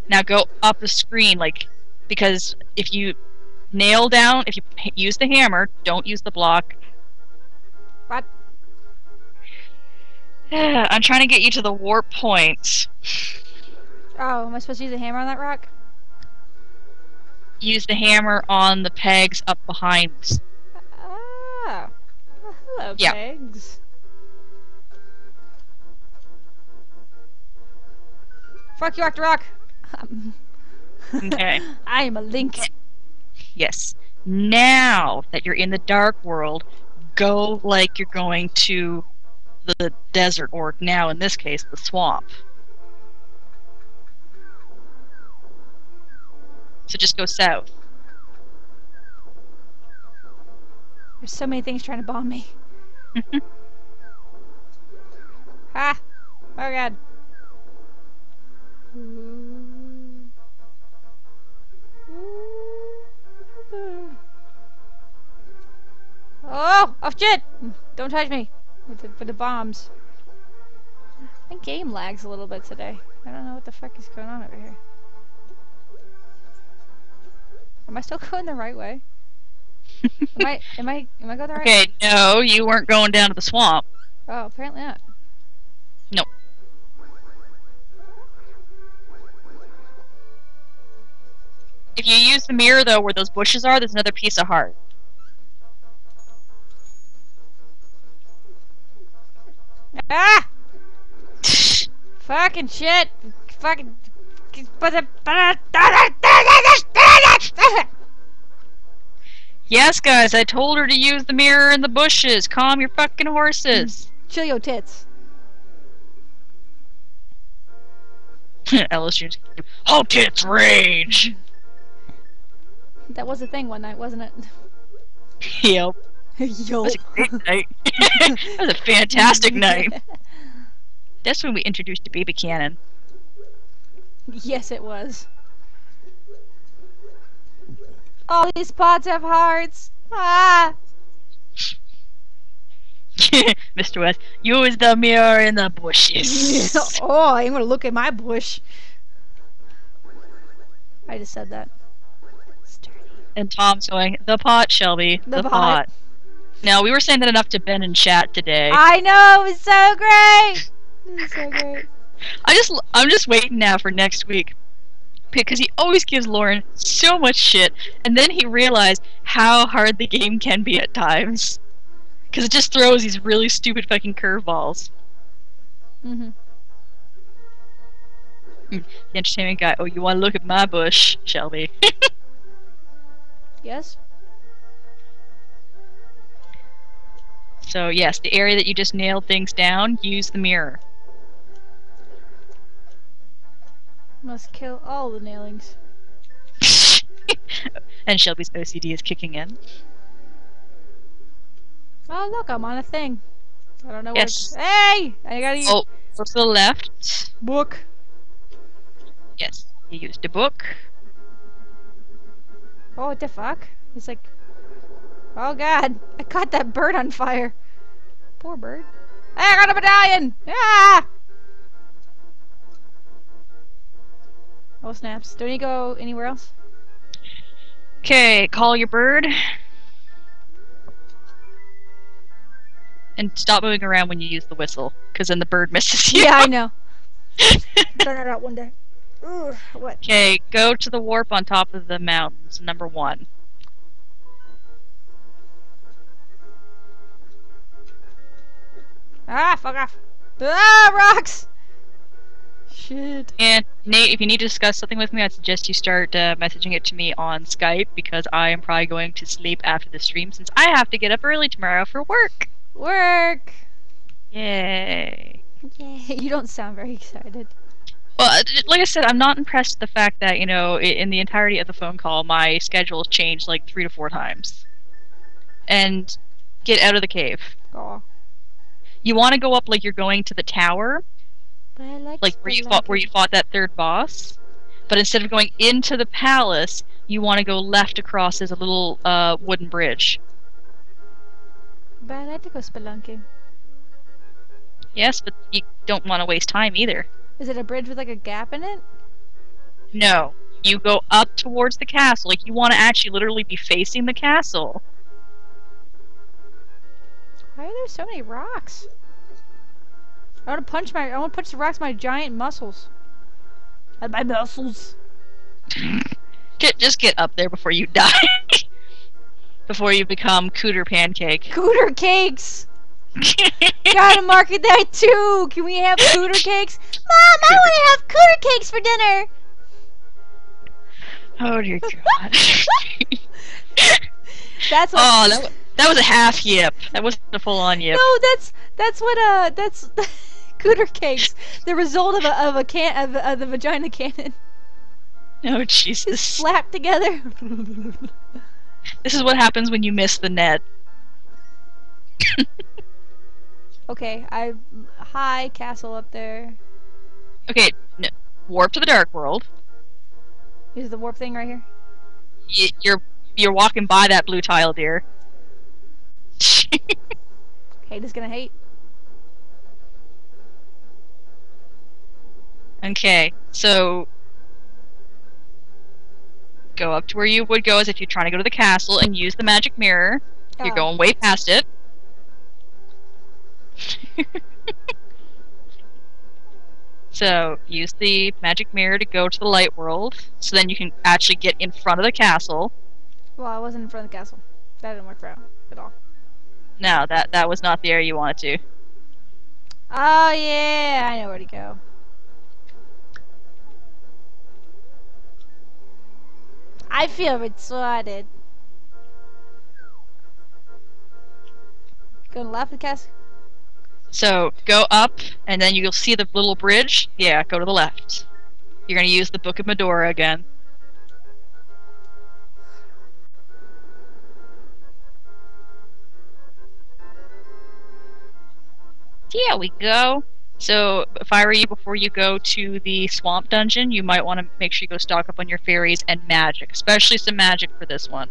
Now go up the screen, like, because if you nail down, if you use the hammer, don't use the block. What? I'm trying to get you to the warp point. Oh, am I supposed to use a hammer on that rock? Use the hammer on the pegs up behind. Ah, well, hello, yeah. Pegs. Fuck you, rock the rock. Um. Okay. I am a Link. Yes. Now that you're in the dark world, go like you're going to the desert, or now in this case, the swamp. So just go south. There's so many things trying to bomb me. Ah! Oh god. Oh! Oh shit! Don't touch me! With the, with the bombs. My game lags a little bit today. I don't know what the fuck is going on over here. Am I still going the right way? am I am I am I going the right okay, way? Okay, no, you weren't going down to the swamp. Oh, apparently not. No. If you use the mirror though where those bushes are, there's another piece of heart. Ah! Fucking shit. Fucking Yes, guys, I told her to use the mirror in the bushes. Calm your fucking horses. Chill your tits. L S U's whole tits rage. That was a thing one night, wasn't it? Yep. Yo. That was a great night. That was a fantastic night. That's when we introduced the baby cannon. Yes, it was. All these pots have hearts. Ah. Mister West, use the mirror in the bushes. Oh, I ain't gonna look at my bush. I just said that. And Tom's going, the pot, Shelby. The, the pot. pot. No, we were saying that enough to Ben and chat today. I know, it was so great. It was so great. I just, I'm just waiting now for next week. Because he always gives Lauren so much shit. And then he realized how hard the game can be at times. Because it just throws these really stupid fucking curveballs. Mm-hmm. The entertainment guy, oh, you want to look at my bush, Shelby. Yes? So, yes, the area that you just nailed things down, use the mirror. Must kill all the nailings. And Shelby's O C D is kicking in. Oh, look, I'm on a thing. I don't know yes. where Hey! I gotta use... Oh, go to the left. Book. Yes, you used the book. Oh, what the fuck? He's like, oh god, I caught that bird on fire. Poor bird. I got a medallion! Ah! Oh snaps. Don't you go anywhere else? Okay, call your bird. And stop moving around when you use the whistle, because then the bird misses you. Yeah, I know. Turn it out one day. Okay, go to the warp on top of the mountains, number one. Ah, fuck off. Ah, rocks! Shit. And Nate, if you need to discuss something with me, I suggest you start uh, messaging it to me on Skype, because I am probably going to sleep after the stream, since I have to get up early tomorrow for work. Work! Yay. Yay. You don't sound very excited. Well, like I said, I'm not impressed with the fact that, you know, in the entirety of the phone call, my schedule changed like three to four times. And get out of the cave. Aww. You want to go up like you're going to the tower, but I like, like where you fought, where you fought that third boss, but instead of going into the palace, you want to go left across as a little uh, wooden bridge. But I like to go spelunking. Yes, but you don't want to waste time either. Is it a bridge with like a gap in it? No. You go up towards the castle. Like you want to actually literally be facing the castle. Why are there so many rocks? I want to punch my I want to punch the rocks with my giant muscles. And my muscles. Get, just get up there before you die. Before you become Cooter Pancake. Cooter Cakes. Gotta market that too! Can we have cooter cakes? Mom, I wanna have cooter cakes for dinner! Oh dear god. That's what oh, that, that was a half yip. That wasn't a full on yip. No, that's that's what uh that's cooter cakes. The result of a of a can of, of the vagina cannon. Oh Jesus. Just slapped together. This is what happens when you miss the net. Okay, I high castle up there. Okay, no, warp to the dark world. Is the warp thing right here? Y you're you're walking by that blue tile, dear. Hate is gonna hate. Okay, so go up to where you would go as if you're trying to go to the castle and use the magic mirror. Oh. You're going way past it. So, use the magic mirror to go to the light world, so then you can actually get in front of the castle. Well, I wasn't in front of the castle. That didn't work out at all. No, that that was not the area you wanted to. Oh yeah, I know where to go. I feel retarded. Gonna laugh at the cast. So go up, and then you'll see the little bridge. Yeah, go to the left. You're gonna use the Book of Medora again. Yeah, we go. So, if I were you, before you go to the swamp dungeon, you might want to make sure you go stock up on your fairies and magic, especially some magic for this one.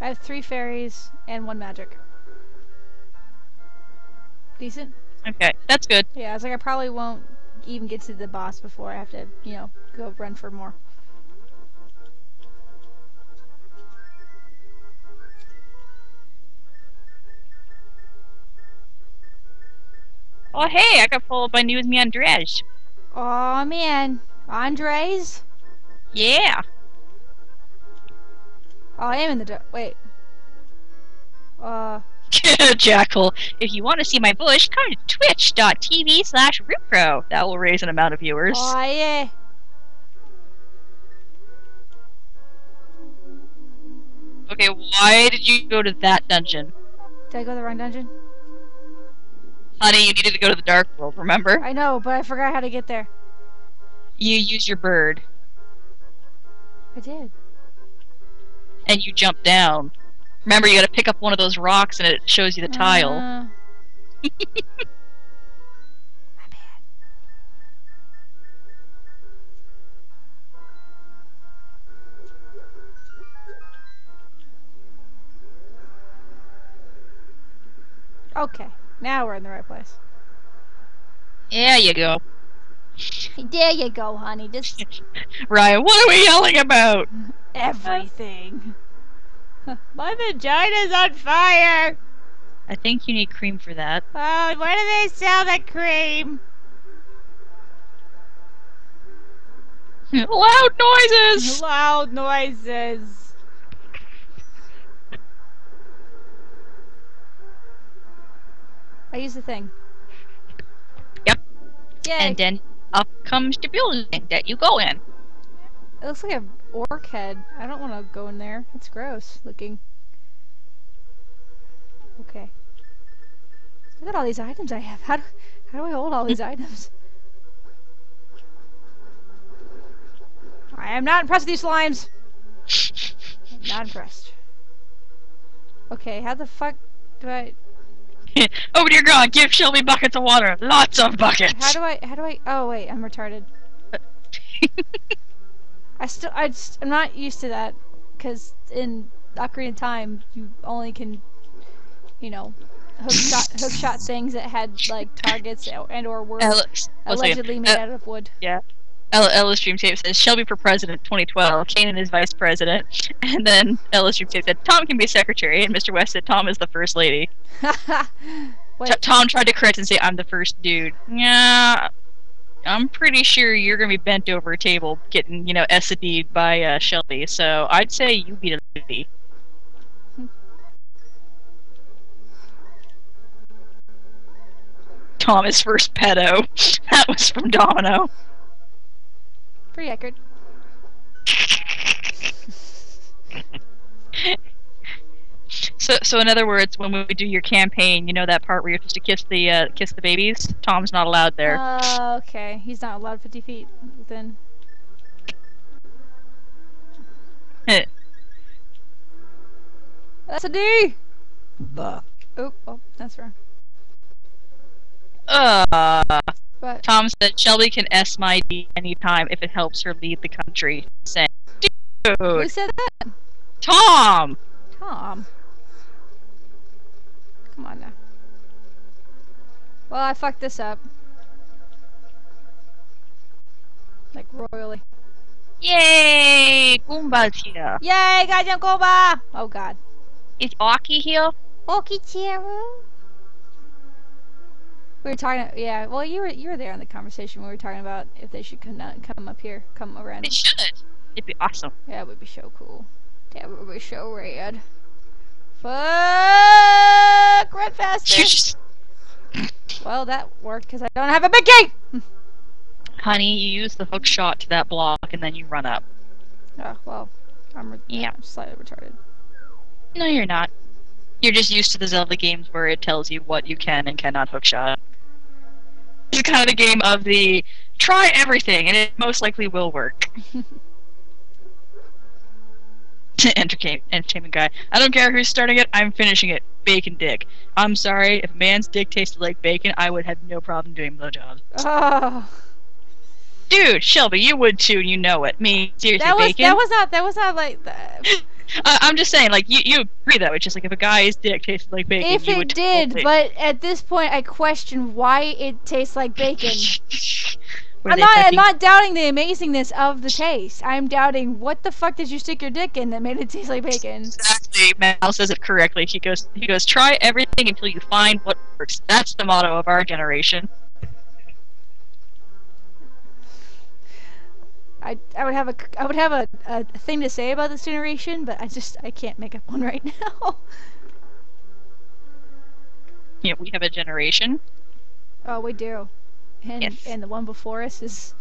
I have three fairies and one magic. Decent? Okay, that's good. Yeah, I was like, I probably won't even get to the boss before I have to, you know, go run for more. Oh hey, I got followed by new with me Andres. Oh man, Andres? Yeah. Oh, I am in the do- wait. Uh. Jackal, if you want to see my bush, come to twitch dot T V slash rootcrow. That will raise an amount of viewers. Oh yeah. Okay, why did you go to that dungeon? Did I go to the wrong dungeon? Honey, you needed to go to the Dark World, remember? I know, but I forgot how to get there. You used your bird. I did. And you jumped down. Remember, you gotta pick up one of those rocks and it shows you the uh, tile. My bad. Okay. Now we're in the right place. There you go. There you go, honey. Just Ryan, what are we yelling about? Everything. My vagina's on fire! I think you need cream for that. Oh, where do they sell the cream? Loud noises! Loud noises. I use the thing. Yep. Yay. And then up comes the building that you go in. It looks like an orc head. I don't want to go in there. It's gross looking. Okay. Look at all these items I have. How do, how do I hold all these items? I am not impressed with these slimes. I'm not impressed. Okay, how the fuck do I... Over to your god, give Shelby buckets of water. Lots of buckets. How do I? How do I? Oh wait, I'm retarded. I still, I just, I'm not used to that, because in Ocarina of Time, you only can, you know, hook shot, hook shot things that had like targets and or were allegedly made uh, out of wood. Yeah. Ella Stream Tape says, Shelby for President twenty twelve, Kanan is Vice President, and then Ella Stream Tape said, Tom can be Secretary, and Mister West said, Tom is the First Lady. Tom tried to correct and say, I'm the first dude. Yeah, I'm pretty sure you're going to be bent over a table getting, you know, S D by uh, Shelby, so I'd say you be the lady. Tom is first pedo. That was from Domino. Pretty accurate. so, so in other words, when we do your campaign, you know that part where you're supposed to kiss the uh, kiss the babies. Tom's not allowed there. Oh, uh, okay. He's not allowed fifty feet then. That's a D. Buh. Oh, oh, that's wrong. Uh. But Tom said, Shelby can S my D anytime if it helps her lead the country. Saying, dude! Who said that? Tom! Tom. Come on now. Well, I fucked this up. Like, royally. Yay! Goomba's here. Yay, goddamn Goomba! Oh, God. Is Aki here? Aki Chiru? We were talking, yeah. Well, you were you were there in the conversation when we were talking about if they should come come up here, come around. It should. It'd be awesome. Yeah, it would be so cool. That would be so rad. Fuck, run faster. Just... Well, that worked because I don't have a big key. Honey, you use the hook shot to that block and then you run up. Oh well, I'm yeah, I'm slightly retarded. No, you're not. You're just used to the Zelda games where it tells you what you can and cannot hookshot. It's kind of the game of the try everything, and it most likely will work. Entertain, entertainment guy. I don't care who's starting it, I'm finishing it. Bacon dick. I'm sorry, if a man's dick tasted like bacon, I would have no problem doing blowjobs. Oh. Dude, Shelby, you would too, and you know it. Me, seriously, that was, bacon? That was not, that was not like that. Uh, I'm just saying, like, you, you agree though, it's just like if a guy's dick tasted like bacon, if you would it did, totally... but at this point I question why it tastes like bacon. I'm not fucking... I'm not doubting the amazingness of the taste. I'm doubting what the fuck did you stick your dick in that made it taste like bacon? Exactly. Mal says it correctly. He goes he goes, try everything until you find what works. That's the motto of our generation. I, I would have a I would have a, a thing to say about this generation, but I just I can't make up one right now. Yeah, we have a generation. Oh, we do, and yes. And the one before us is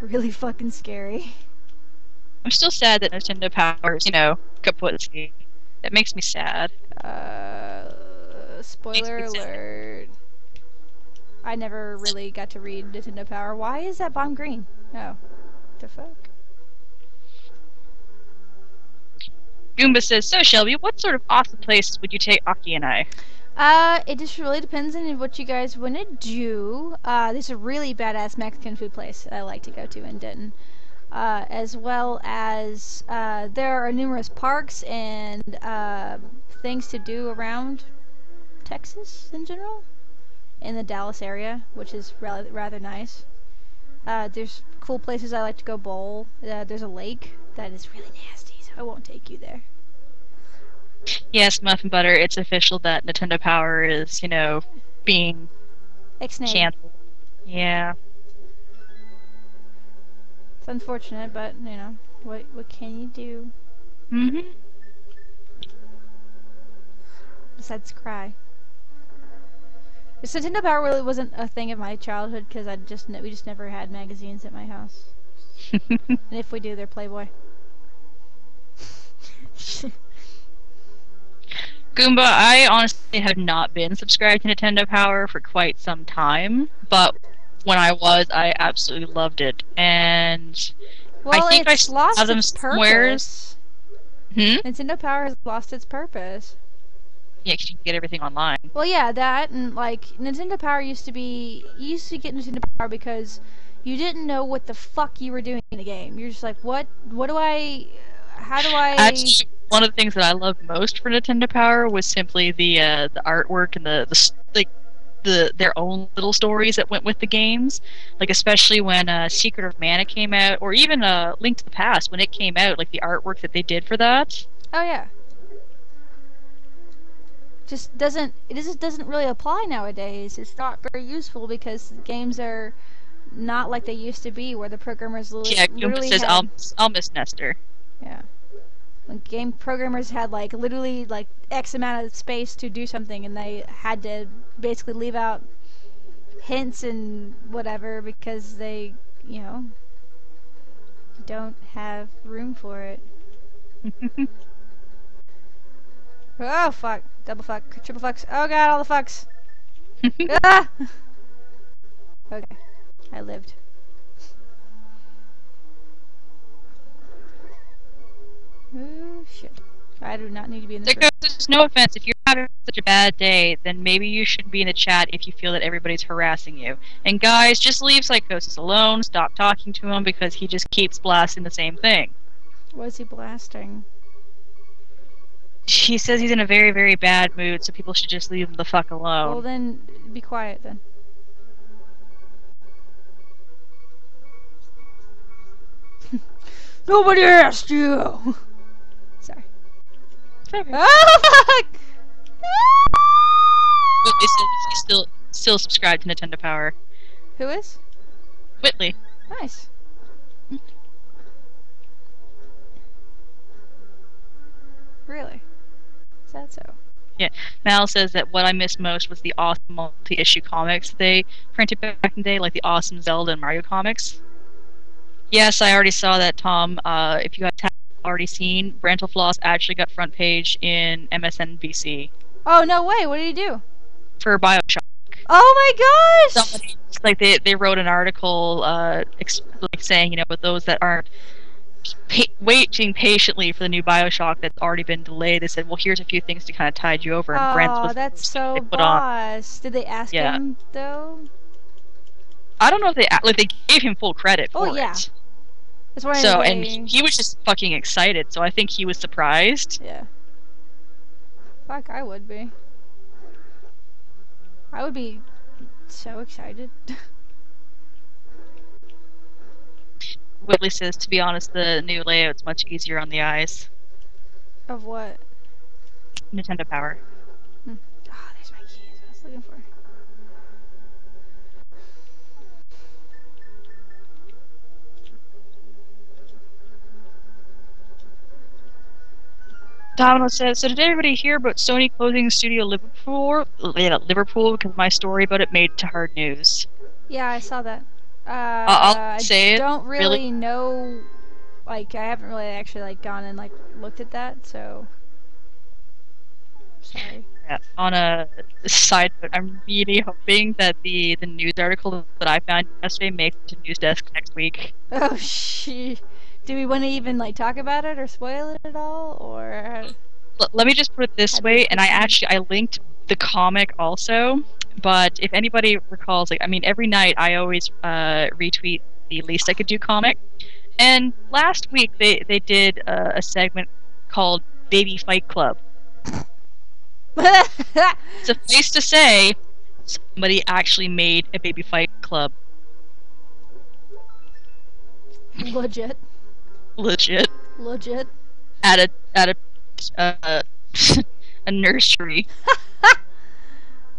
really fucking scary. I'm still sad that Nintendo Power is, you know, kaputsky. That makes me sad. Uh, spoiler alert. Sad. I never really got to read Nintendo Power. Why is that bomb green? No. The fuck? Goomba says, so Shelby, what sort of awesome places would you take Aki and I? Uh, it just really depends on what you guys want to do. Uh, there's a really badass Mexican food place that I like to go to in Denton. Uh, as well as, uh, there are numerous parks and, uh, things to do around Texas in general. In the Dallas area, which is rather, rather nice. Uh, there's cool places I like to go bowl. Uh, there's a lake that is really nasty, so I won't take you there. Yes, Muffin Butter, it's official that Nintendo Power is, you know, being canceled. Yeah. It's unfortunate, but, you know, what what can you do? Mm-hmm. Besides cry. Nintendo Power really wasn't a thing of my childhood because I just we just never had magazines at my house, and if we do, they're Playboy. Goomba, I honestly have not been subscribed to Nintendo Power for quite some time, but when I was, I absolutely loved it, and well, I think it's I lost have them its purpose. Hmm? Nintendo Power has lost its purpose. Yeah, because you can get everything online. Well, yeah, that and, like, Nintendo Power used to be... You used to get Nintendo Power because you didn't know what the fuck you were doing in the game. You're just like, what? What do I... How do I... Actually, one of the things that I loved most for Nintendo Power was simply the uh, the artwork and the, the, like, the their own little stories that went with the games. Like, especially when uh, Secret of Mana came out, or even uh, Link to the Past, when it came out, like, the artwork that they did for that. Oh, yeah. Just doesn't it just doesn't really apply nowadays. It's not very useful because games are not like they used to be, where the programmers li yeah, literally says had, I'll, I'll miss Nestor. Yeah, when game programmers had like literally like X amount of space to do something, and they had to basically leave out hints and whatever because they, you know, don't have room for it. Oh fuck. Double fuck. Triple fucks. Oh god, all the fucks. Ah! Okay. I lived. Oh shit. I do not need to be in this room. There's no offense. If you're having such a bad day, then maybe you shouldn't be in the chat if you feel that everybody's harassing you. And guys, just leave Psychosis alone. Stop talking to him because he just keeps blasting the same thing. What is he blasting? She says he's in a very, very bad mood, so people should just leave him the fuck alone. Well, then, be quiet, then. Nobody asked you! Sorry. Sorry. Oh, fuck! Whitley says he's still, still subscribed to Nintendo Power. Who is? Whitley. Nice. Really? Is that so? Yeah. Mal says that what I missed most was the awesome multi-issue comics they printed back in the day, like the awesome Zelda and Mario comics. Yes, I already saw that, Tom. Uh, if you guys have already seen, Brantalfloss actually got front page in M S N B C. Oh, no way. What did he do? For Bioshock. Oh my gosh! Somebody, like they, they wrote an article uh, like saying, you know, with those that aren't pa waiting patiently for the new Bioshock that's already been delayed, they said, well, here's a few things to kind of tide you over. And oh, Brent was that's so boss. Did they ask yeah. him, though? I don't know if they, like, they gave him full credit oh, for yeah. it. That's what so, I'm and he, he was just fucking excited, so I think he was surprised. Yeah. Fuck, I would be. I would be so excited. Whitley says, to be honest, the new layout's much easier on the eyes. Of what? Nintendo Power. Hmm. Oh, there's my keys. I was looking for. Domino says, so did everybody hear about Sony closing Studio Liverpool? Yeah, Liverpool, because my story about it made to hard news. Yeah, I saw that. Uh, I'll uh, say I don't it, really, really know, like, I haven't really actually, like, gone and, like, looked at that, so... Sorry. Yeah, on a side note, I'm really hoping that the, the news article that I found yesterday makes it to news desk next week. Oh, shit. Do we want to even, like, talk about it or spoil it at all, or...? Let me just put it this way, and I actually, I linked the comic also, but if anybody recalls, like, I mean, every night I always uh, retweet the Least I Could Do comic, and last week they, they did uh, a segment called Baby Fight Club. It's a place to say somebody actually made a Baby Fight Club. Legit. Legit. Legit. At a at a uh, a nursery.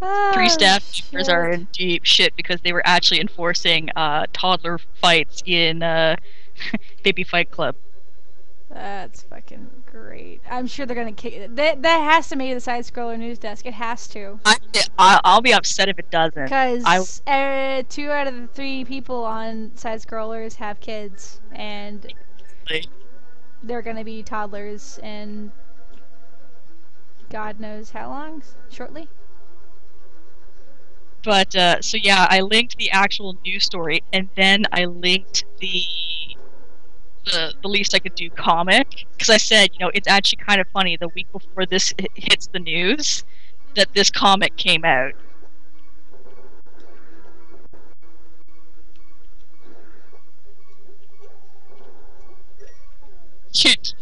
Oh, three staff members are in deep shit because they were actually enforcing uh, toddler fights in uh, Baby Fight Club. That's fucking great. I'm sure they're gonna kick it. That that has to make it the side scroller news desk. It has to. I, I I'll be upset if it doesn't. Because uh, two out of the three people on side scrollers have kids and. They're gonna be toddlers in God knows how long, shortly. But, uh, so yeah, I linked the actual news story, and then I linked the the, the Least I Could Do comic, because I said, you know, it's actually kind of funny, the week before this hits the news, that this comic came out.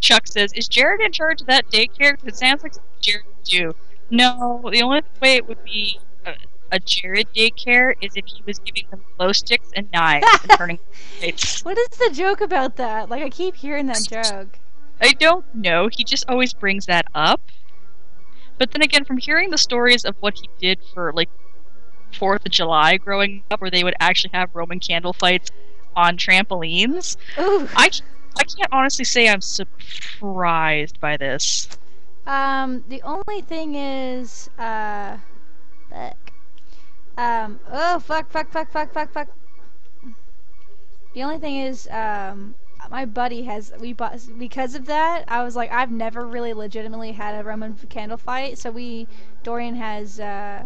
Chuck says, is Jared in charge of that daycare? Because it sounds like Jared would do. No, the only way it would be a, a Jared daycare is if he was giving them glow sticks and knives and turning plates. What is the joke about that? Like, I keep hearing that joke. I don't know. He just always brings that up. But then again, from hearing the stories of what he did for, like, fourth of July growing up, where they would actually have Roman candle fights on trampolines, ooh. I... I can't honestly say I'm surprised by this. Um, the only thing is, uh, fuck. Um, oh, fuck, fuck, fuck, fuck, fuck, fuck. The only thing is, um, my buddy has, we bought, because of that, I was like, I've never really legitimately had a Roman candle fight, so we, Dorian has, uh,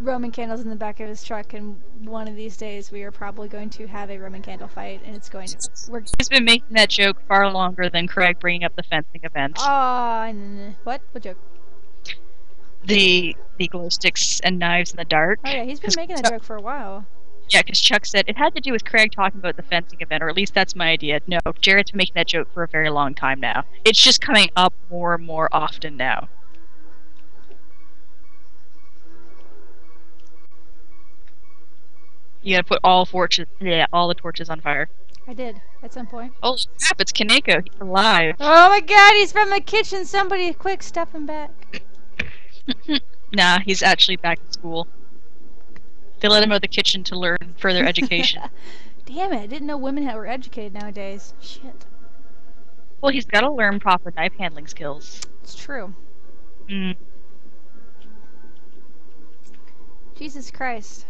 Roman candles in the back of his truck, and one of these days we are probably going to have a Roman candle fight, and it's going to... We're... He's been making that joke far longer than Craig bringing up the fencing event. Oh, uh, what? What joke? The the glow sticks and knives in the dark. Oh yeah, he's been making that Chuck... joke for a while. Yeah, because Chuck said it had to do with Craig talking about the fencing event, or at least that's my idea. No, Jared's been making that joke for a very long time now. It's just coming up more and more often now. You gotta put all torches, yeah, all the torches on fire. I did, at some point. Oh crap, it's Kaneko, he's alive. Oh my god, he's from the kitchen, somebody quick, stuff him back. Nah, he's actually back at school. They let him out of the kitchen to learn further education. Damn it, I didn't know women were educated nowadays. Shit. Well, he's gotta learn proper knife handling skills. It's true. Mm. Jesus Christ.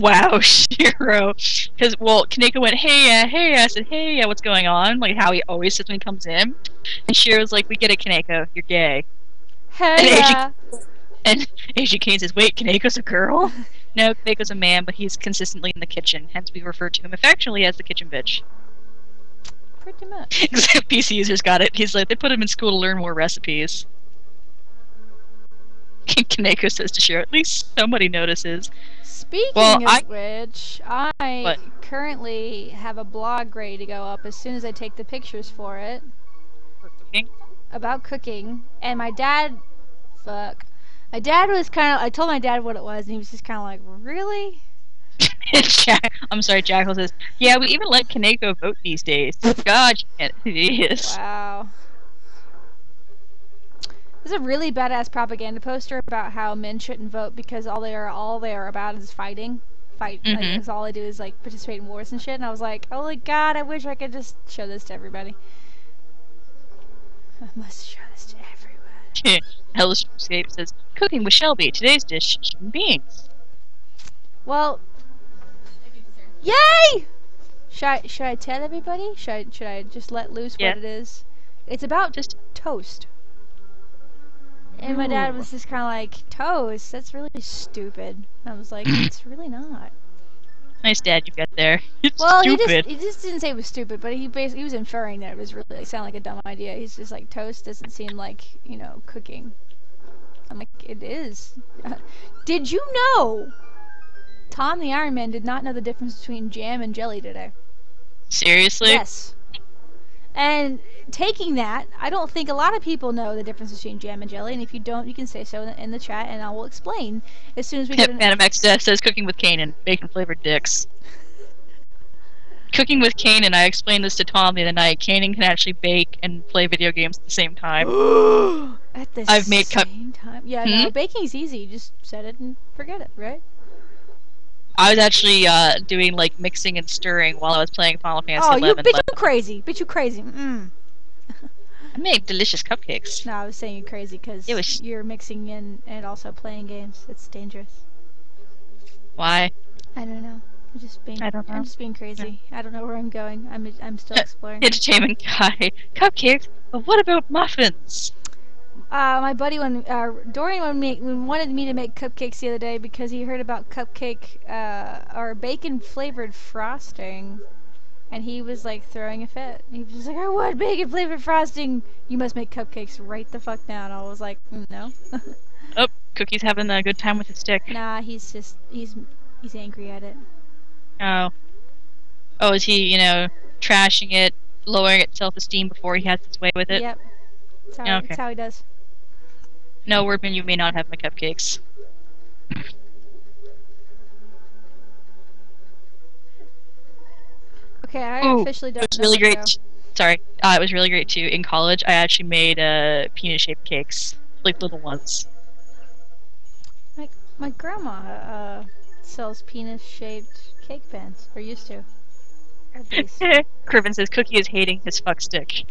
wow, Shiro. Because, well, Kaneko went, hey, uh, hey, I said, hey, uh, what's going on? Like, how he always says when he comes in. And Shiro's like, we get it, Kaneko, you're gay. Hey, and Asia, and Asia Kane says, wait, Kaneko's a girl? No, Kaneko's a man, but he's consistently in the kitchen. Hence, we refer to him affectionately as the kitchen bitch. Pretty much. Except P C users got it. He's like, they put him in school to learn more recipes. Kaneko says to Shiro, at least somebody notices. Speaking well, of I... which, I what? currently have a blog ready to go up as soon as I take the pictures for it. For cooking? About cooking. And my dad... Fuck. My dad was kind of... I told my dad what it was, and he was just kind of like, really? Jack, I'm sorry, Jackal says, yeah, we even let Kaneko vote these days. God, jeez. Wow. This is a really badass propaganda poster about how men shouldn't vote because all they are all they are about is fighting. Fight. Mm-hmm. Like, that's all I do is like participate in wars and shit. And I was like, oh my god, I wish I could just show this to everybody. I must show this to everyone. Hellscape says, cooking with Shelby. Today's dish: chicken beans. Well, yay! Should I, should I tell everybody? Should I, should I just let loose yeah. what it is? It's about just toast. And my dad was just kind of like, toast, that's really stupid. And I was like, it's really not. Nice dad you've got there. It's well, stupid. He just, he just didn't say it was stupid, but he basically he was inferring that it was really like, sounded like a dumb idea. He's just like, toast doesn't seem like, you know, cooking. I'm like, it is. Did you know Tom the Iron Man did not know the difference between jam and jelly today? Seriously? Yes. And taking that, I don't think a lot of people know the difference between jam and jelly, and if you don't, you can say so in the, in the chat, and I will explain as soon as we get an... Phantom Max says, cooking with Kane and bacon-flavored dicks. Cooking with Kane, and I explained this to Tom the other night, Kane can actually bake and play video games at the same time. At the I've made same time? Yeah, hmm? No, baking's easy, you just set it and forget it, right? I was actually uh, doing like mixing and stirring while I was playing Final Fantasy eleven. Oh, you bitch, you crazy! Bitch, you crazy! Mm. I made delicious cupcakes. No, I was saying you're crazy because was... you're mixing in and also playing games. It's dangerous. Why? I don't know. I'm just being. I don't know. I'm just being crazy. Yeah. I don't know where I'm going. I'm. I'm still exploring. Entertainment guy. Cupcakes. But what about muffins? Uh, my buddy, when uh, Dorian wanted me to make cupcakes the other day because he heard about cupcake uh, or bacon-flavored frosting, and he was like throwing a fit. He was just like, "I want bacon-flavored frosting. You must make cupcakes right the fuck now." And I was like, mm, "No." Oh, Cookie's having a good time with his stick. Nah, he's just he's he's angry at it. Oh, oh, is he you know trashing it, lowering its self-esteem before he has his way with it? Yep. That's how, okay. That's how he does. No, Workman, you may not have my cupcakes. Okay, I Ooh, officially don't. It was really great. Though. Sorry, uh, it was really great too. In college, I actually made uh, peanut-shaped cakes, like little ones. My my grandma uh, sells penis-shaped cake pans, or used to. Criven says Cookie is hating his fuck stick.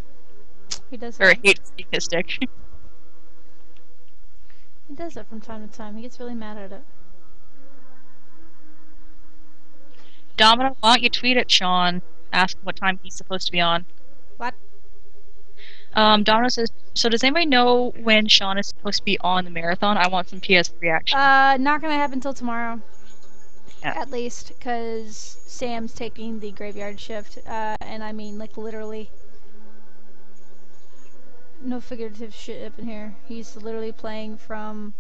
He does. Or hates his stick. He does it from time to time. He gets really mad at it. Domino, why don't you tweet at Sean? Ask him what time he's supposed to be on. What? Um, Domino says, so does anybody know when Sean is supposed to be on the marathon? I want some P S three action. Uh, not gonna happen until tomorrow. Yeah. At least, because Sam's taking the graveyard shift. Uh, and I mean, like, literally. No figurative shit up in here. He's literally playing from...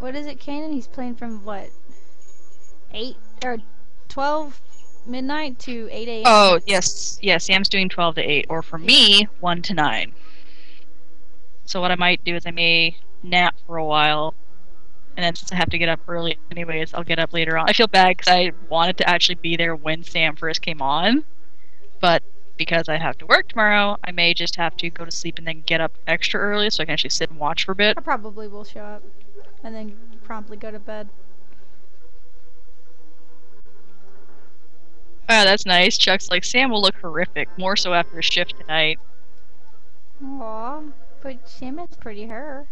What is it, Kanan? He's playing from, what? eight? Or twelve midnight to eight A M? Oh, yes. Yes, Sam's doing twelve to eight. Or for me, one to nine. So what I might do is I may nap for a while. And then since I have to get up early anyways, I'll get up later on. I feel bad because I wanted to actually be there when Sam first came on. But... because I have to work tomorrow, I may just have to go to sleep and then get up extra early so I can actually sit and watch for a bit. I probably will show up and then promptly go to bed. Wow, that's nice. Chuck's like, Sam will look horrific, more so after a shift tonight. Aw, but Sam is pretty her.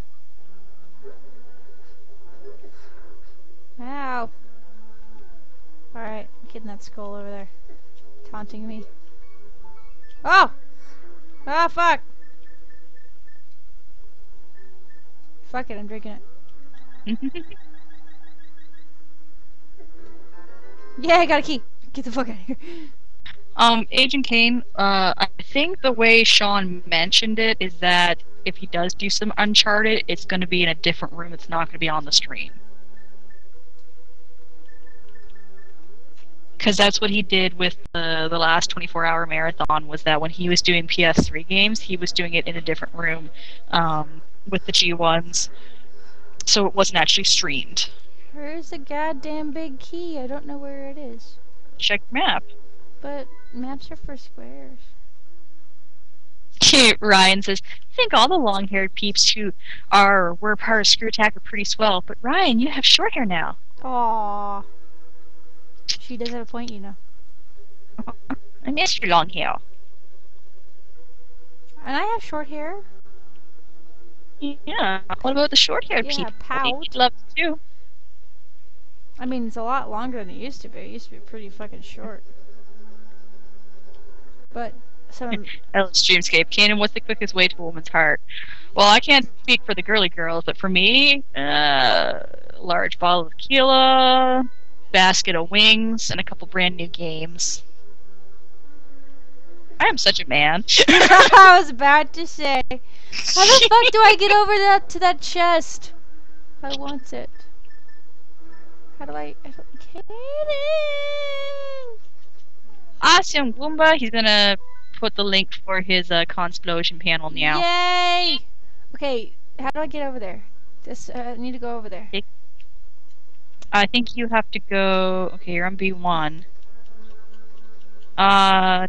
Wow. Alright, kid in that skull over there. Taunting me. Oh! Ah, oh, fuck! Fuck it, I'm drinking it. Yeah, I got a key! Get the fuck out of here. Um, Agent Kane, uh, I think the way Sean mentioned it is that if he does do some Uncharted, it's going to be in a different room. It's not going to be on the stream. Because that's what he did with the, the last twenty-four hour marathon, was that when he was doing P S three games, he was doing it in a different room um, with the G ones, so it wasn't actually streamed. Where's the goddamn big key? I don't know where it is. Check map. But maps are for squares. Ryan says, I think all the long-haired peeps who are were part of Screw Attack are pretty swell, but Ryan, you have short hair now. Aww. She does have a point, you know. I miss your long hair. And I have short hair. Yeah. What about the short-haired yeah, people? Pout. You'd love to too. I mean, it's a lot longer than it used to be. It used to be pretty fucking short. But some. Ellis Dreamscape. Kanan, what's the quickest way to a woman's heart? Well, I can't speak for the girly girls, but for me, uh, large bottle of tequila, basket of wings, and a couple brand new games. I am such a man. I was about to say, how the fuck do I get over that to that chest? I want it. How do I? I don't, Kanan. Awesome Goomba, he's gonna put the link for his uh, Consplosion panel now. Yay! Okay, how do I get over there? Just uh, need to go over there. I think you have to go. Okay, you're on B one. Uh, I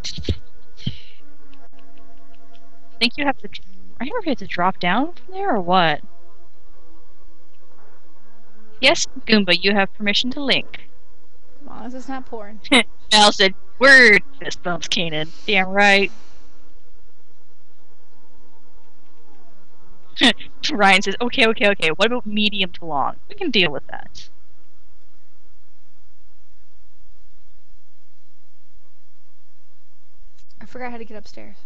think you have to. I don't know if you have to drop down from there or what. Yes, Goomba, you have permission to link. As long as it's not porn. Al said, word! Fist bumps Kanan. Damn right. Ryan says, okay, okay, okay, what about medium to long? We can deal with that. I forgot how to get upstairs.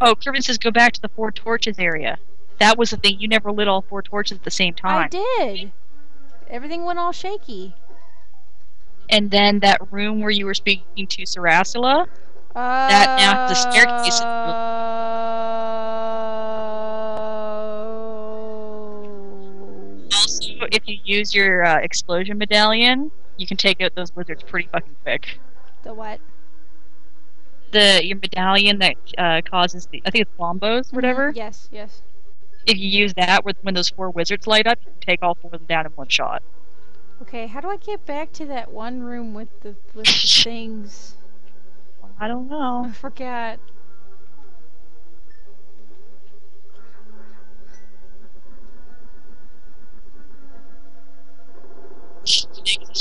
Oh, Kirvin says go back to the four torches area. That was the thing. You never lit all four torches at the same time. I did. Everything went all shaky. And then that room where you were speaking to Sarasula, uh, that at the staircase. Uh, also, if you use your uh, explosion medallion, you can take out those wizards pretty fucking quick. The what? The your medallion that uh, causes the, I think it's Lombos, whatever. Mm-hmm. Yes, yes. If you use that, with, when those four wizards light up, you can take all four of them down in one shot. Okay, how do I get back to that one room with the, with the things? I don't know. I forgot.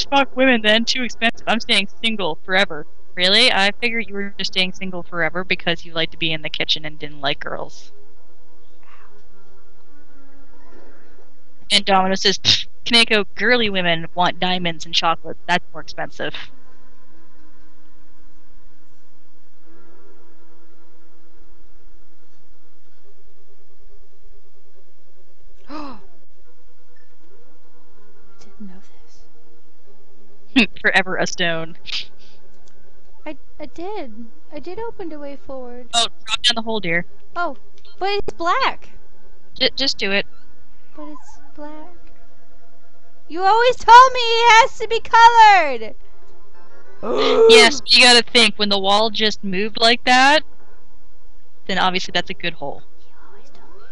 Fuck women then, too expensive. I'm staying single forever. Really? I figured you were just staying single forever because you liked to be in the kitchen and didn't like girls. And Domino says, Kaneko, girly women want diamonds and chocolate. That's more expensive. Oh! I didn't know this. Forever a stone. I, I did. I did open the way forward. Oh, drop down the hole, dear. Oh, but it's black! J just do it. But it's black. You always told me it has to be colored! Yes, you gotta think, when the wall just moved like that, then obviously that's a good hole. You always told me.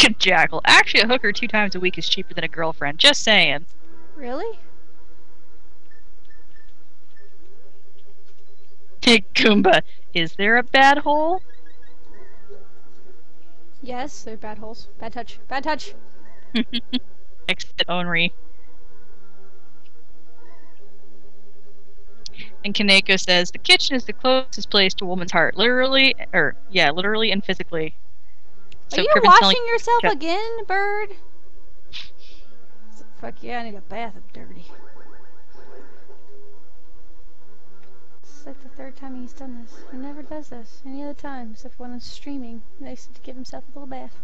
Good jackal. Actually, a hooker two times a week is cheaper than a girlfriend, just saying. Really? Hey, Goomba. Is there a bad hole? Yes, there are bad holes. Bad touch. Bad touch! Exit Onry. And Kaneko says, the kitchen is the closest place to a woman's heart. Literally, or, yeah, literally and physically. So Are you Kirby's washing yourself you again, bird? So, fuck yeah, I need a bath. I'm dirty. It's like the third time he's done this. He never does this any other time, except when I'm streaming. He likes to give himself a little bath.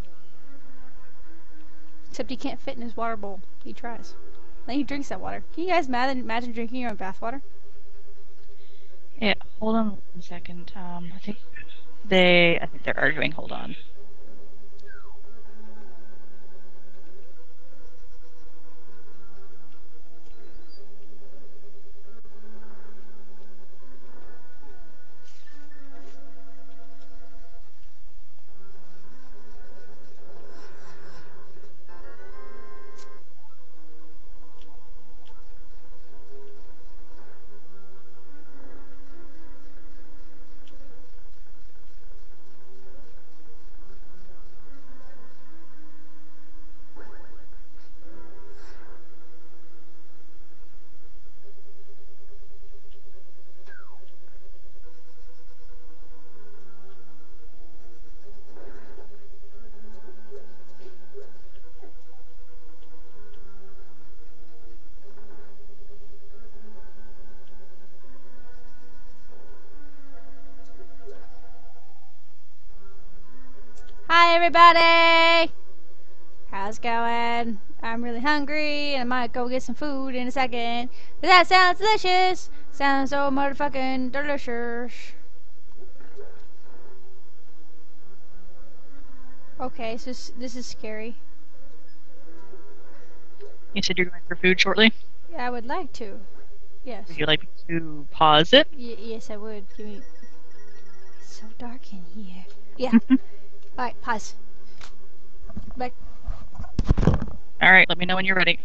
Except he can't fit in his water bowl. He tries. Then he drinks that water. Can you guys imagine drinking your own bath water? Yeah, hold on a second. Um, I think they, I think they're arguing. Hold on. Hi everybody! How's it going? I'm really hungry and I might go get some food in a second. But that sounds delicious! Sounds so motherfucking delicious. Okay, so this is scary. You said you're going for food shortly? Yeah, I would like to. Yes. Would you like to pause it? Y yes, I would. Give me... It's so dark in here. Yeah. Alright, pause. Back. Alright, let me know when you're ready.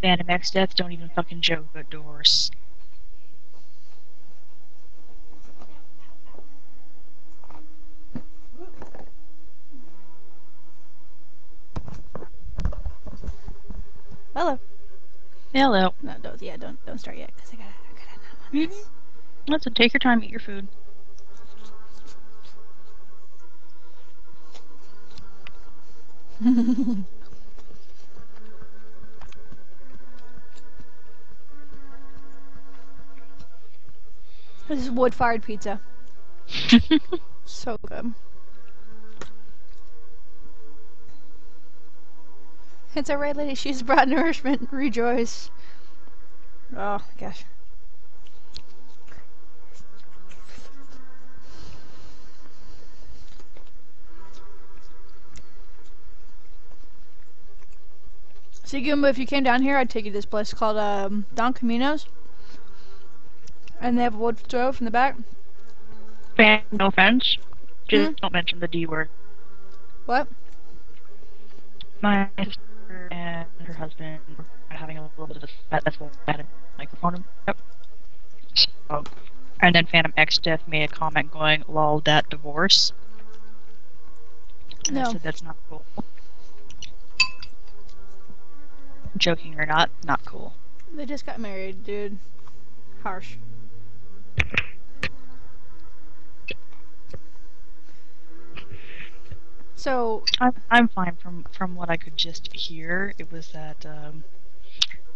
Phantom Max death, don't even fucking joke about doors. Hello. Hello. No, don't, yeah, don't don't start yet, cause I gotta I gotta not want mm-hmm. this. That's it. Take your time, eat your food. This is wood-fired pizza. So good. It's alright, lady. She's brought nourishment. Rejoice. Oh, gosh. See, Goomba, if you came down here, I'd take you to this place called um, Don Camino's. And they have a wardrobe in the back? No offense. Just hmm? don't mention the D word. What? My sister and her husband were having a little bit of a spat. That's why I had a microphone. Yep. So, and then Phantom X-Diff made a comment going, lol, that divorce. And no. I said that's not cool. Joking or not, not cool. They just got married, dude. Harsh. So I'm I'm fine from from what I could just hear. It was that um,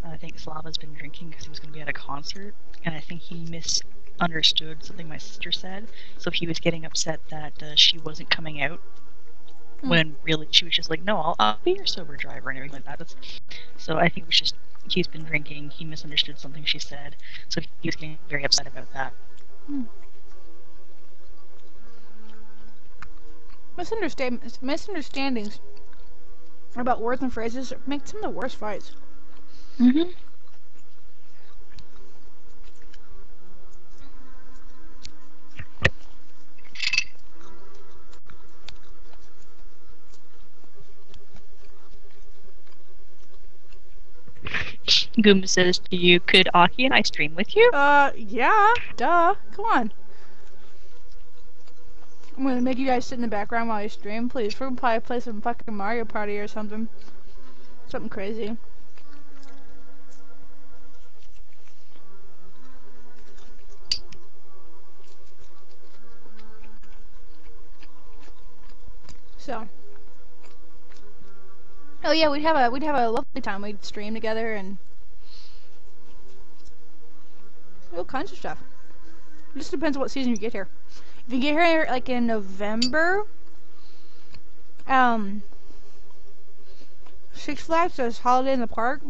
I think Slava's been drinking because he was going to be at a concert, and I think he misunderstood something my sister said. So he was getting upset that uh, she wasn't coming out, mm. when really she was just like, "No, I'll, I'll be your sober driver" and everything like that. That's, so I think it was just he's been drinking. He misunderstood something she said, so he was getting very upset about that. Mm. Misunderstand misunderstandings about words and phrases make some of the worst fights. Mm-hmm. Goomba says to you, could Aki and I stream with you? Uh, yeah, duh, come on. I'm gonna make you guys sit in the background while I stream, please. We'll probably play some fucking Mario Party or something. Something crazy. So. Oh yeah, we'd have a we'd have a lovely time. We'd stream together and all kinds of stuff. It just depends on what season you get here. If you get here like in November, um, Six Flags does Holiday in the Park.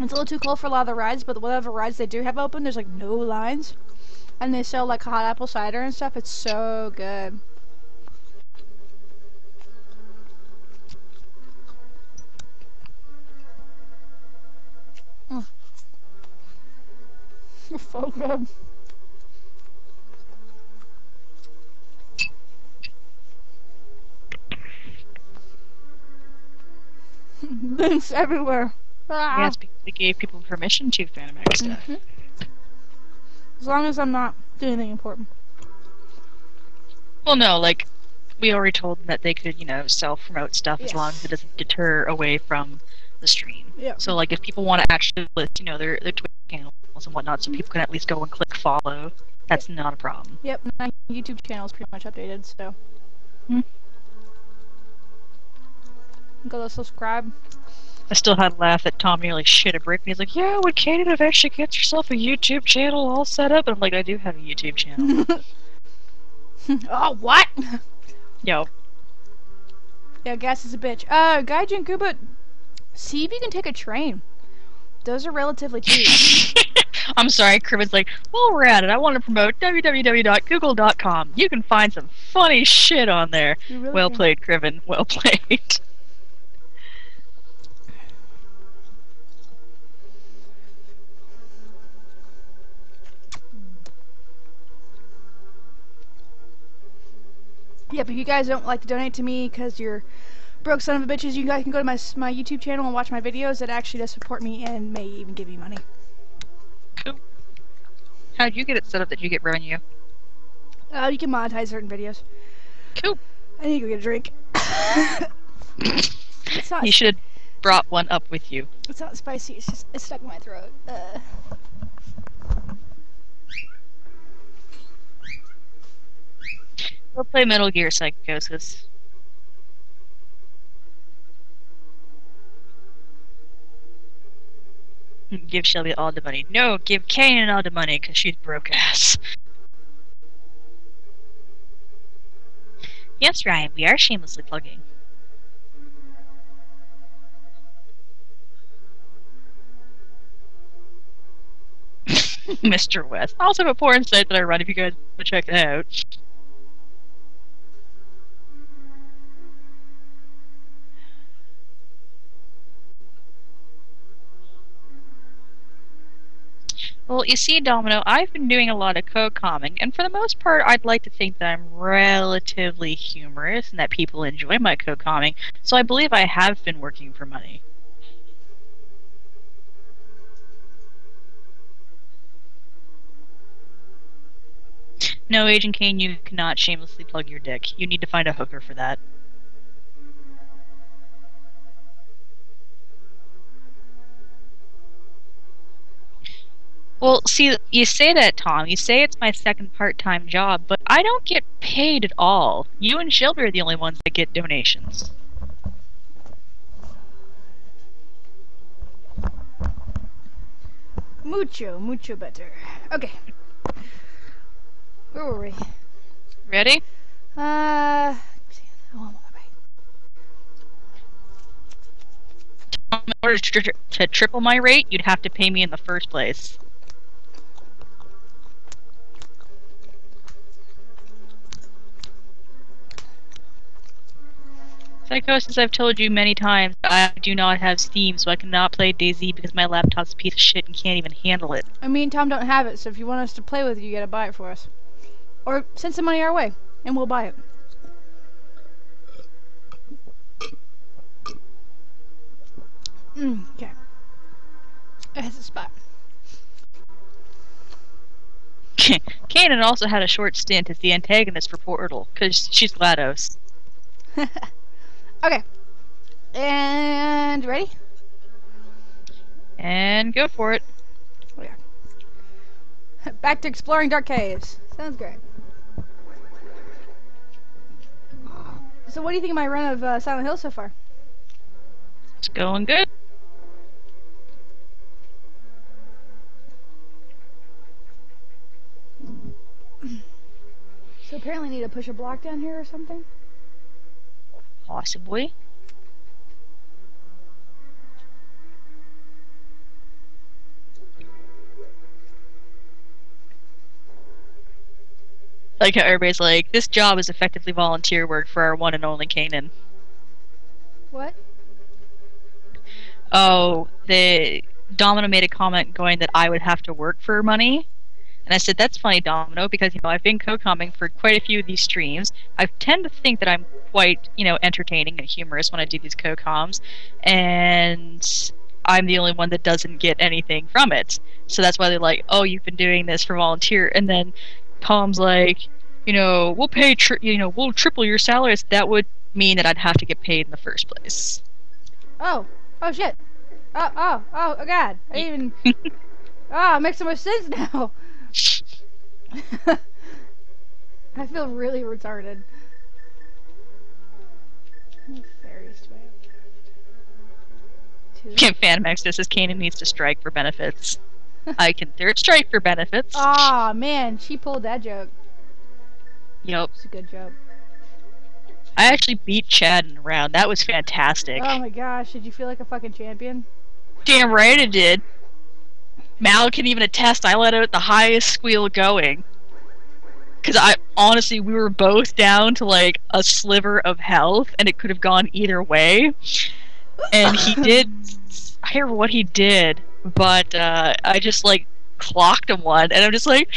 It's a little too cold for a lot of the rides, but whatever rides they do have open, there's like no lines, and they sell like hot apple cider and stuff. It's so good. Mm. It's so good. Links everywhere. Ah. Yes, because they gave people permission to Phantom X stuff. Mm-hmm. As long as I'm not doing anything important. Well, no, like, we already told them that they could, you know, self-promote stuff, yes, as long as it doesn't deter away from the stream. Yeah. So, like, if people want to actually list, you know, their, their Twitter channels and whatnot, so mm-hmm. people can at least go and click follow, that's yep. not a problem. Yep, my YouTube channel's pretty much updated, so... Mm-hmm. Go to subscribe. I still had a laugh that Tom nearly shit a brick. And he's like, "Yeah, when Kaden eventually gets herself a YouTube channel all set up," and I'm like, "I do have a YouTube channel." Oh, what? Yo. Yeah, gas is a bitch. Uh, Gaijin Gooba, see if you can take a train. Those are relatively cheap. I'm sorry, Cribbin's like, while we're at it, I want to promote w w w dot google dot com. You can find some funny shit on there. Really well can. played, Cribbin. Well played. Yeah, but if you guys don't like to donate to me because you're broke son of a bitches, you guys can go to my my YouTube channel and watch my videos. That actually does support me and may even give me money. Cool. How'd you get it set up that you get revenue? Oh, uh, you can monetize certain videos. Cool. I need to go get a drink. It's not, you should have brought one up with you. It's not spicy, it's just it's stuck in my throat. Uh... We'll play Metal Gear Psychosis. Give Shelby all the money. No, give Kaden all the money, because she's broke ass. Yes, Ryan, we are shamelessly plugging. Mister West. I also have a porn site that I run if you guys want to check it out. Well, you see, Domino, I've been doing a lot of code calming, and for the most part, I'd like to think that I'm relatively humorous and that people enjoy my code calming, so I believe I have been working for money. No, Agent Kane, you cannot shamelessly plug your dick. You need to find a hooker for that. Well, see, you say that, Tom. You say it's my second part-time job, but I don't get paid at all. You and Shelby are the only ones that get donations. Mucho, mucho better. Okay. Where were we? Ready? Uh... Tom, in order to, tri to triple my rate, you'd have to pay me in the first place. Psycho, since I've told you many times, I do not have Steam, so I cannot play DayZ because my laptop's a piece of shit and can't even handle it. I mean, Tom don't have it, so if you want us to play with it, you gotta buy it for us. Or send some money our way, and we'll buy it. Mm, okay. It has a spot. Kanan also had a short stint as the antagonist for Portal, because she's GLaDOS. Okay. And ready? And go for it. Oh, yeah. Back to exploring dark caves. Sounds great. So what do you think of my run of uh, Silent Hill so far? It's going good. So apparently I need to push a block down here or something? Possibly. Like how everybody's like, this job is effectively volunteer work for our one and only Kanan. What? Oh, the Domino made a comment going that I would have to work for money. And I said, that's funny, Domino, because, you know, I've been co-commenting for quite a few of these streams. I tend to think that I'm quite, you know, entertaining and humorous when I do these co-coms, and I'm the only one that doesn't get anything from it. So that's why they're like, oh, you've been doing this for volunteer. And then Tom's like, you know, we'll pay, tri you know, we'll triple your salaries. That would mean that I'd have to get paid in the first place. Oh. Oh, shit. Oh, oh, oh, oh, God. I even... oh, it makes so much sense now. I feel really retarded. Fairies do I have? Two. Phantom Max says Kanan needs to strike for benefits. I can third strike for benefits. Aw, oh, man, she pulled that joke. Yep. It's a good joke. I actually beat Chad in a round. That was fantastic. Oh my gosh, did you feel like a fucking champion? Damn right it did. Mal can even attest, I let out the highest squeal going. Because I, honestly, we were both down to like a sliver of health, and it could have gone either way. And he did, I hear what he did, but uh, I just like clocked him one, and I'm just like...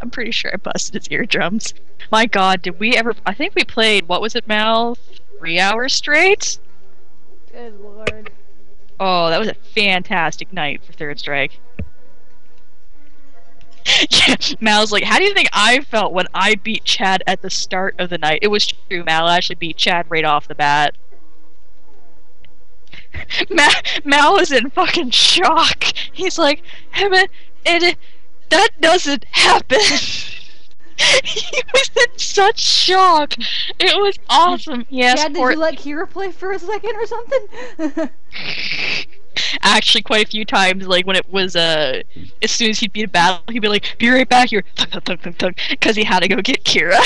I'm pretty sure I busted his eardrums. My god, did we ever... I think we played, what was it, Mal? Three hours straight? Good lord. Oh, that was a fantastic night for Third Strike. Yeah, Mal's like, how do you think I felt when I beat Chad at the start of the night? It was true, Mal actually beat Chad right off the bat. Ma Mal is in fucking shock. He's like, it... it that doesn't happen! He was in such shock! It was awesome! Yes, Dad, did you let Kira play for a second or something? Actually, quite a few times, like, when it was, uh... as soon as he'd be in battle, he'd be like, be right back here! Thunk, thunk, thunk, thunk, thunk, because he had to go get Kira.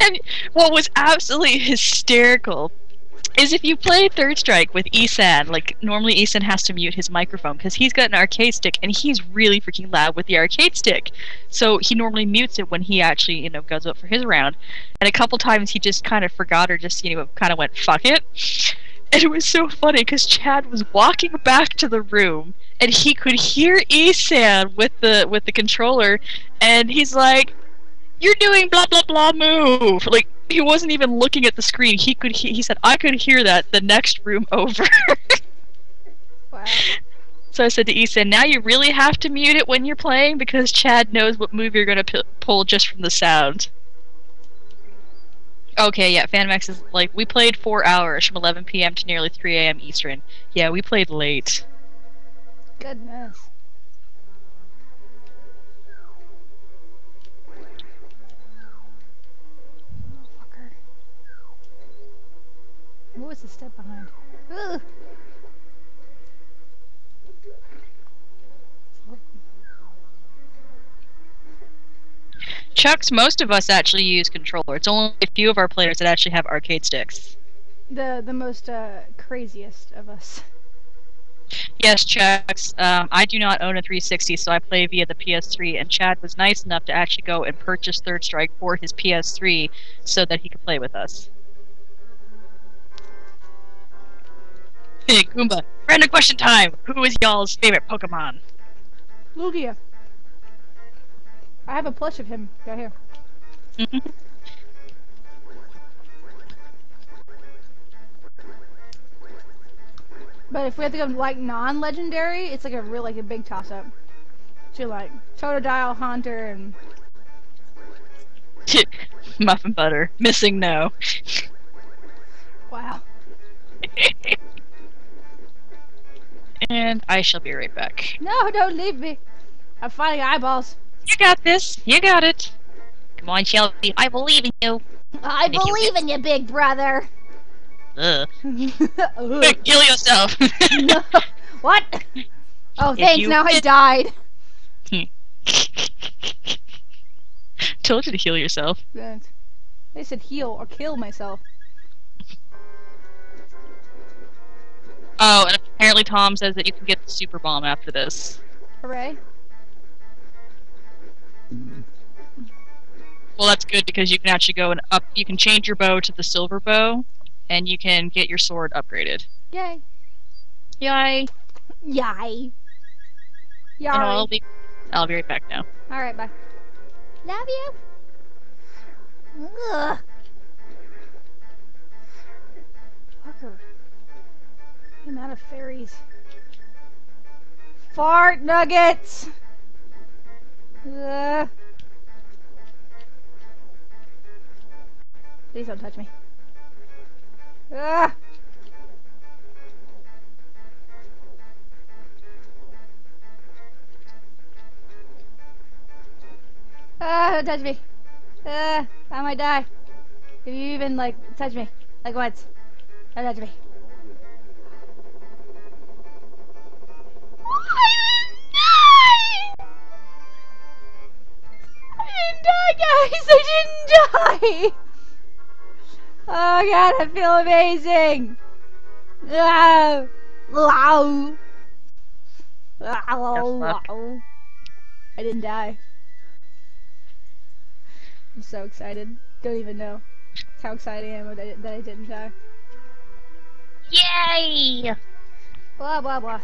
And what was absolutely hysterical is if you play Third Strike with Esan, like, normally Esan has to mute his microphone because he's got an arcade stick and he's really freaking loud with the arcade stick. So he normally mutes it when he actually, you know, goes up for his round. And a couple times he just kind of forgot or just, you know, kind of went, fuck it. And it was so funny because Chad was walking back to the room and he could hear Esan with the, with the controller, and he's like, you're doing blah blah blah move. Like, he wasn't even looking at the screen. He could he, he said, I could hear that the next room over. Wow. So I said to Esan, now you really have to mute it when you're playing because Chad knows what move you're going to pull just from the sound. Okay, yeah, Phantom Max is like, we played four hours from eleven p m to nearly three a m Eastern. Yeah, we played late. Goodness. What was the step behind? Ugh. Chucks, most of us actually use controller. It's only a few of our players that actually have arcade sticks. The the most uh, craziest of us. Yes, Chucks. Um, I do not own a three sixty, so I play via the P S three, and Chad was nice enough to actually go and purchase Third Strike for his P S three so that he could play with us. Hey, Goomba. Random question time. Who is y'all's favorite Pokemon? Lugia. I have a plush of him right here. Mm-hmm. But if we have to go like non-legendary, it's like a real like a big toss-up. So you're like Totodile, Haunter, and Muffin Butter. Missing no. Wow. And I shall be right back. No, don't leave me. I'm fighting eyeballs. You got this. You got it. Come on, Shelby. I believe in you. I and believe you... in you, big brother. Ugh. Quick, kill yourself. No. What? Oh, if thanks. You... Now I died. Told you to heal yourself. They said heal or kill myself. Oh, and apparently Tom says that you can get the super bomb after this. Hooray. Well, that's good because you can actually go and up, you can change your bow to the silver bow, and you can get your sword upgraded. Yay. Yay. Yay. Yay. And I'll be, I'll be right back now. Alright, bye. Love you. Ugh. Fucker. I'm out of fairies. Fart nuggets! Ugh. Please don't touch me. Ugh. Ah, don't touch me. Ugh. I might die. If you even, like, touch me. Like once. Don't touch me. I guys, I didn't die! Oh god, I feel amazing! Wow! Wow! Wow! I didn't die. I'm so excited. Don't even know how excited I am that I, that I didn't die. Yay! Blah blah blah.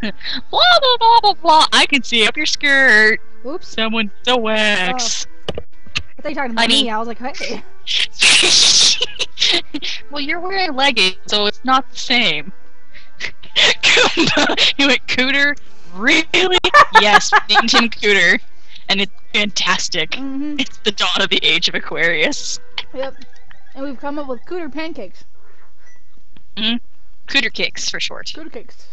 Blah blah blah blah blah. I can see up your skirt. Oops. Someone the wax. Oh. I thought you were talking about I me. Mean... I was like, hey. Well, you're wearing leggings, so it's not the same. You went Cooter? Really? Yes, named him Cooter. And it's fantastic. Mm-hmm. It's the dawn of the age of Aquarius. Yep. And we've come up with Cooter pancakes. Mm-hmm. Cooter cakes, for short. Cooter cakes.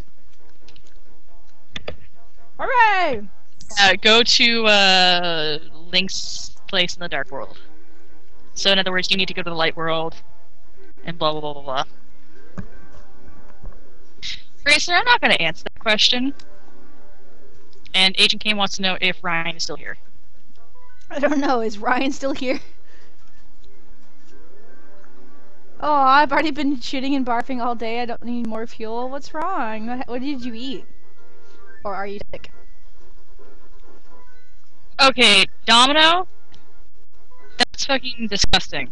Hooray! Uh, go to uh, Link's place in the Dark World. So, in other words, you need to go to the Light World, and blah blah blah blah blah. Grayson, I'm not going to answer that question. And Agent Kane wants to know if Ryan is still here. I don't know. Is Ryan still here? Oh, I've already been shooting and barfing all day. I don't need more fuel. What's wrong? What did you eat? Or are you sick? Okay, Domino? That's fucking disgusting.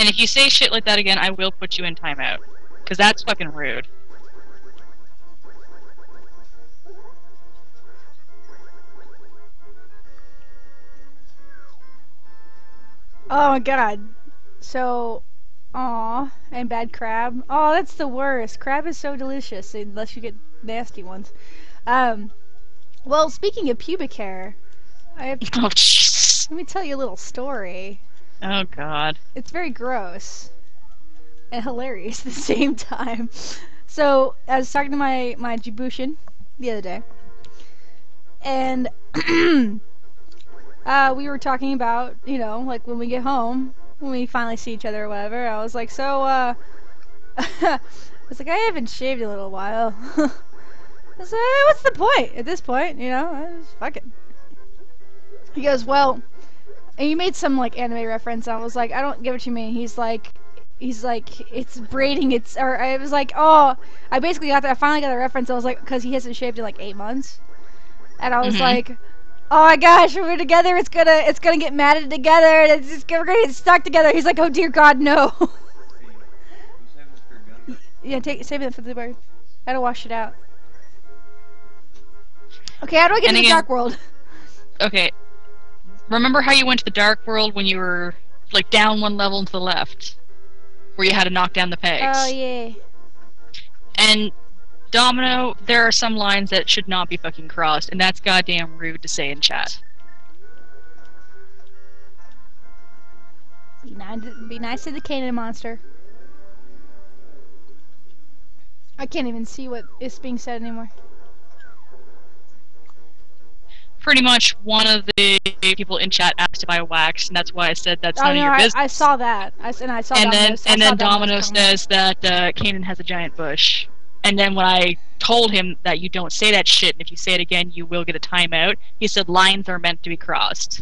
And if you say shit like that again, I will put you in timeout. Because that's fucking rude. Oh my god. So, aw, and bad crab. Oh, that's the worst. Crab is so delicious, unless you get nasty ones. Um, well, speaking of pubic hair, I have oh, let me tell you a little story. Oh god. It's very gross and hilarious at the same time. So, I was talking to my, my Djiboutian the other day, and Uh, we were talking about, you know, like when we get home, when we finally see each other or whatever, I was like, so, uh, I was like, I haven't shaved in a little while. I was like, what's the point at this point, you know? I was fucking. He goes, well, and he made some, like, anime reference, and I was like, I don't get what you mean. He's like, he's like, it's braiding, it's, or I was like, oh, I basically got that, I finally got the reference, I was like, because he hasn't shaved in, like, eight months. And I was mm-hmm. like... oh my gosh, when we're together, it's gonna, it's gonna get matted together, and it's just, we're gonna get stuck together. He's like, oh dear God, no. Yeah, take, save it for the bird. I gotta wash it out. Okay, how do I get and to again, the dark world? Okay. Remember how you went to the dark world when you were, like, down one level and to the left? Where you had to knock down the pegs? Oh, yeah. And... Domino, there are some lines that should not be fucking crossed, and that's goddamn rude to say in chat. Be nice, be nice to the Canaan monster. I can't even see what is being said anymore. Pretty much one of the people in chat asked if I waxed, and that's why I said that's oh, none no, of your I, business. I saw that, I, and I saw and Domino. Then, I and saw then Domino says that uh, Canaan has a giant bush. And then when I told him that you don't say that shit, and if you say it again, you will get a timeout, he said lines are meant to be crossed.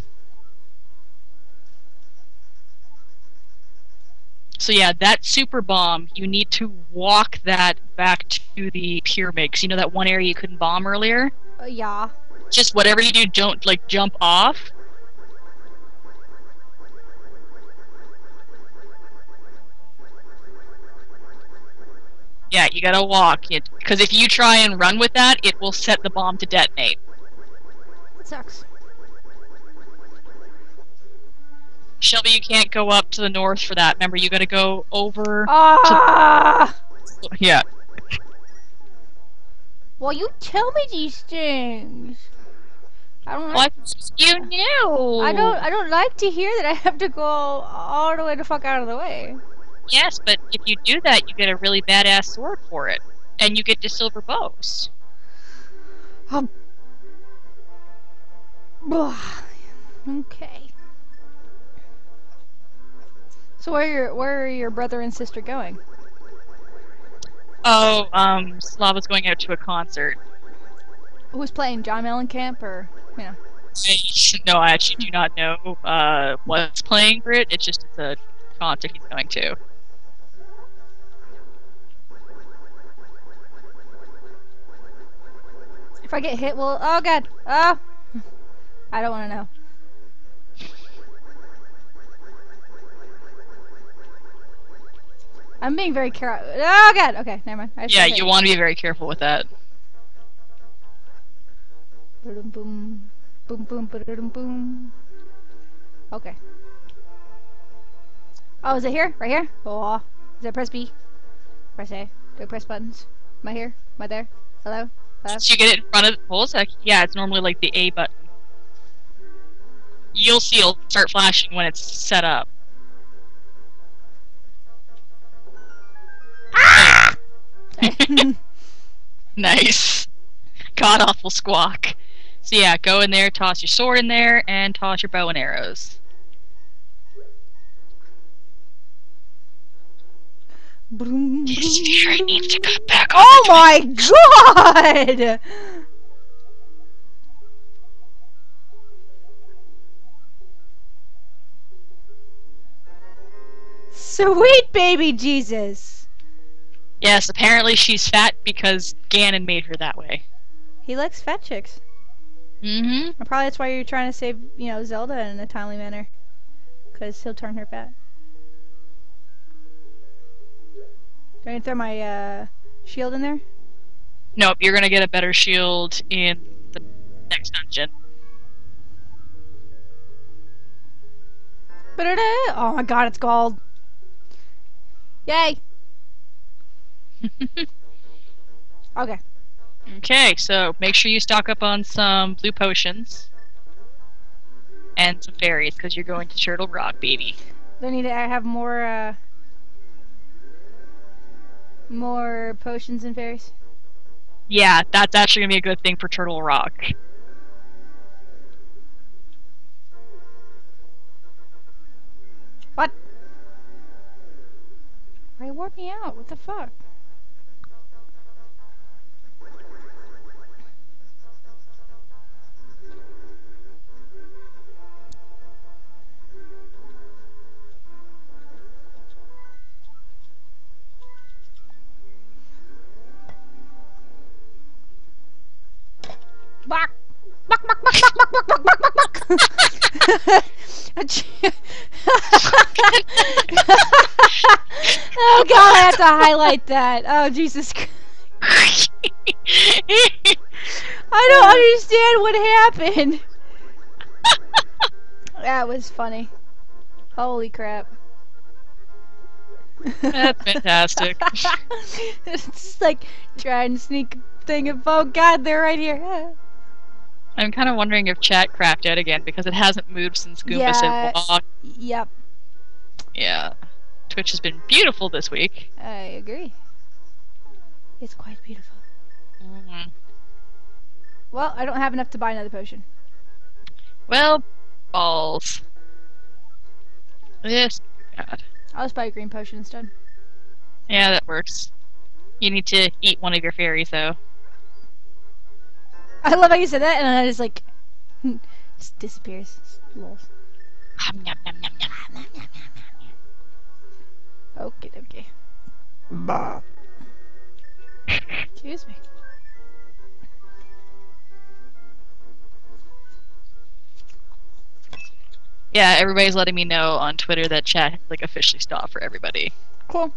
So yeah, that super bomb, you need to walk that back to the pyramid, because you know that one area you couldn't bomb earlier? Uh, yeah. Just whatever you do, don't, like, jump off. Yeah, you gotta walk, because if you try and run with that, it will set the bomb to detonate. That sucks. Shelby, you can't go up to the north for that. Remember, you gotta go over ah! to... Yeah. Well, you tell me these things. I don't like... What? You knew! I don't, I don't like to hear that I have to go all the way the fuck out of the way. Yes, but if you do that, you get a really badass sword for it. And you get the silver bows. Um. Okay. So where are your, where are your brother and sister going? Oh, um, Slava's going out to a concert. Who's playing? John Mellencamp or, you know? I, no, I actually do not know uh, what's playing for it. It's just it's a concert he's going to. If I get hit, well, oh god, oh, I don't want to know. I'm being very careful. Oh god, okay, never mind. I yeah, you want to be very careful with that. Boom, boom, boom, boom, boom, boom. Okay. Oh, is it here? Right here? Oh, is it press B? Press A. Do I press buttons? Am I here? Am I there? Hello? Hello? Did you get it in front of the polls? Like, yeah, it's normally like the A button. You'll see it'll start flashing when it's set up. Ah! Nice. God awful squawk. So yeah, go in there, toss your sword in there, and toss your bow and arrows. This spirit needs to cut back. Oh my god! Sweet baby Jesus. Yes, apparently she's fat because Ganon made her that way. He likes fat chicks. Mm-hmm. And probably that's why you're trying to save, you know, Zelda in a timely manner. Because he'll turn her fat. Do I need to throw my uh, shield in there? Nope, you're going to get a better shield in the next dungeon. Oh my god, it's gold. Yay! Okay. Okay, so make sure you stock up on some blue potions. And some fairies, because you're going to Turtle Rock, baby. Do I need to have more, uh... more potions and fairies? Yeah, that's actually going to be a good thing for Turtle Rock. What? Why you warped me out? What the fuck? Bark! Bark, bark, bark, bark, bark, bark, bark, bark, bark, bark! Oh god, I have to highlight that. Oh, Jesus Christ. I don't understand what happened. That was funny. Holy crap. That's fantastic. It's just like, try and sneak thing of, oh god, they're right here. I'm kind of wondering if chat crapped out again because it hasn't moved since Goomba yeah, said walk. Yep. Yeah. Twitch has been beautiful this week. I agree. It's quite beautiful. Mm-hmm. Well, I don't have enough to buy another potion. Well, balls. Yes, god. I'll just buy a green potion instead. Yeah, that works. You need to eat one of your fairies, though. I love how you said that, and then I just like just disappears. Lol. Okay, okay. Bah. Excuse me. Yeah, everybody's letting me know on Twitter that chat like officially stopped for everybody. Cool.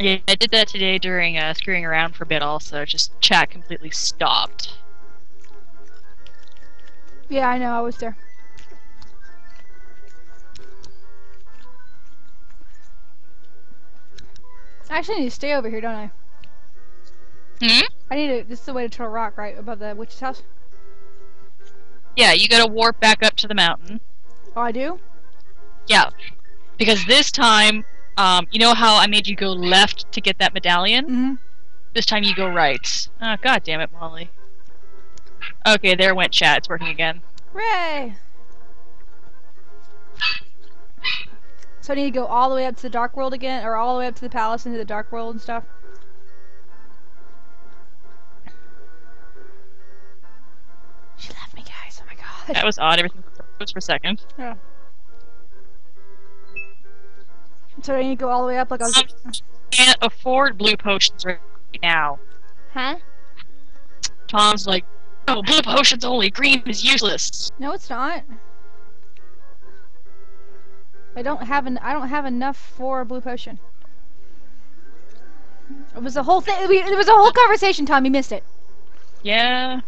Yeah, I did that today during uh, screwing around for a bit also, just chat completely stopped. Yeah, I know, I was there. I actually need to stay over here, don't I? Hmm? I need to, this is the way to Turtle Rock, right? Above the witch's house? Yeah, you gotta warp back up to the mountain. Oh, I do? Yeah. Because this time... Um, you know how I made you go left to get that medallion? Mm-hmm. This time you go right. Oh, god damn it, Molly. Okay, there went chat. It's working again. Hooray! So I need to go all the way up to the Dark World again, or all the way up to the palace into the Dark World and stuff? She left me, guys. Oh my god. That was odd. Everything was for a second. Yeah. So I need to go all the way up like I was... can't afford blue potions right now. Huh? Tom's like, no, blue potions only, green is useless. No, it's not. I don't have an I don't have enough for a blue potion. It was a whole thing, it was a whole conversation, Tom, you missed it. Yeah.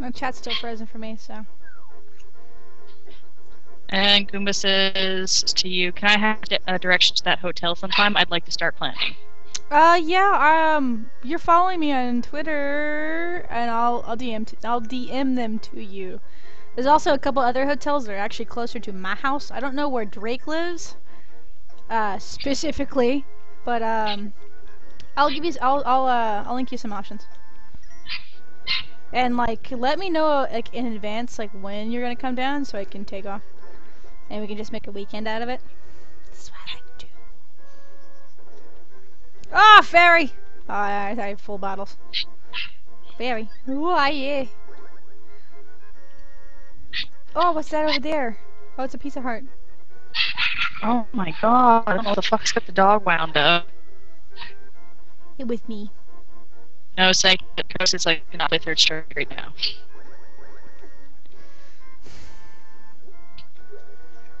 My chat's still frozen for me, so. And Goomba says to you, can I have a direction to that hotel sometime? I'd like to start planning. Uh, yeah, um, you're following me on Twitter, and I'll, I'll, D M, I'll D M them to you. There's also a couple other hotels that are actually closer to my house. I don't know where Drake lives, uh, specifically, but, um, I'll give you, I'll, I'll, uh, I'll link you some options. And like, let me know like in advance like when you're gonna come down so I can take off, and we can just make a weekend out of it. This is what I like to do. Ah, oh, fairy! Oh, I, I have full bottles. Fairy. Ooh, ah, yeah. Oh, what's that over there? Oh, it's a piece of heart. Oh my god, I don't know what the fuck's got the dog wound up. It was me. No, it's like, it's like, I cannot play Third Strike right now.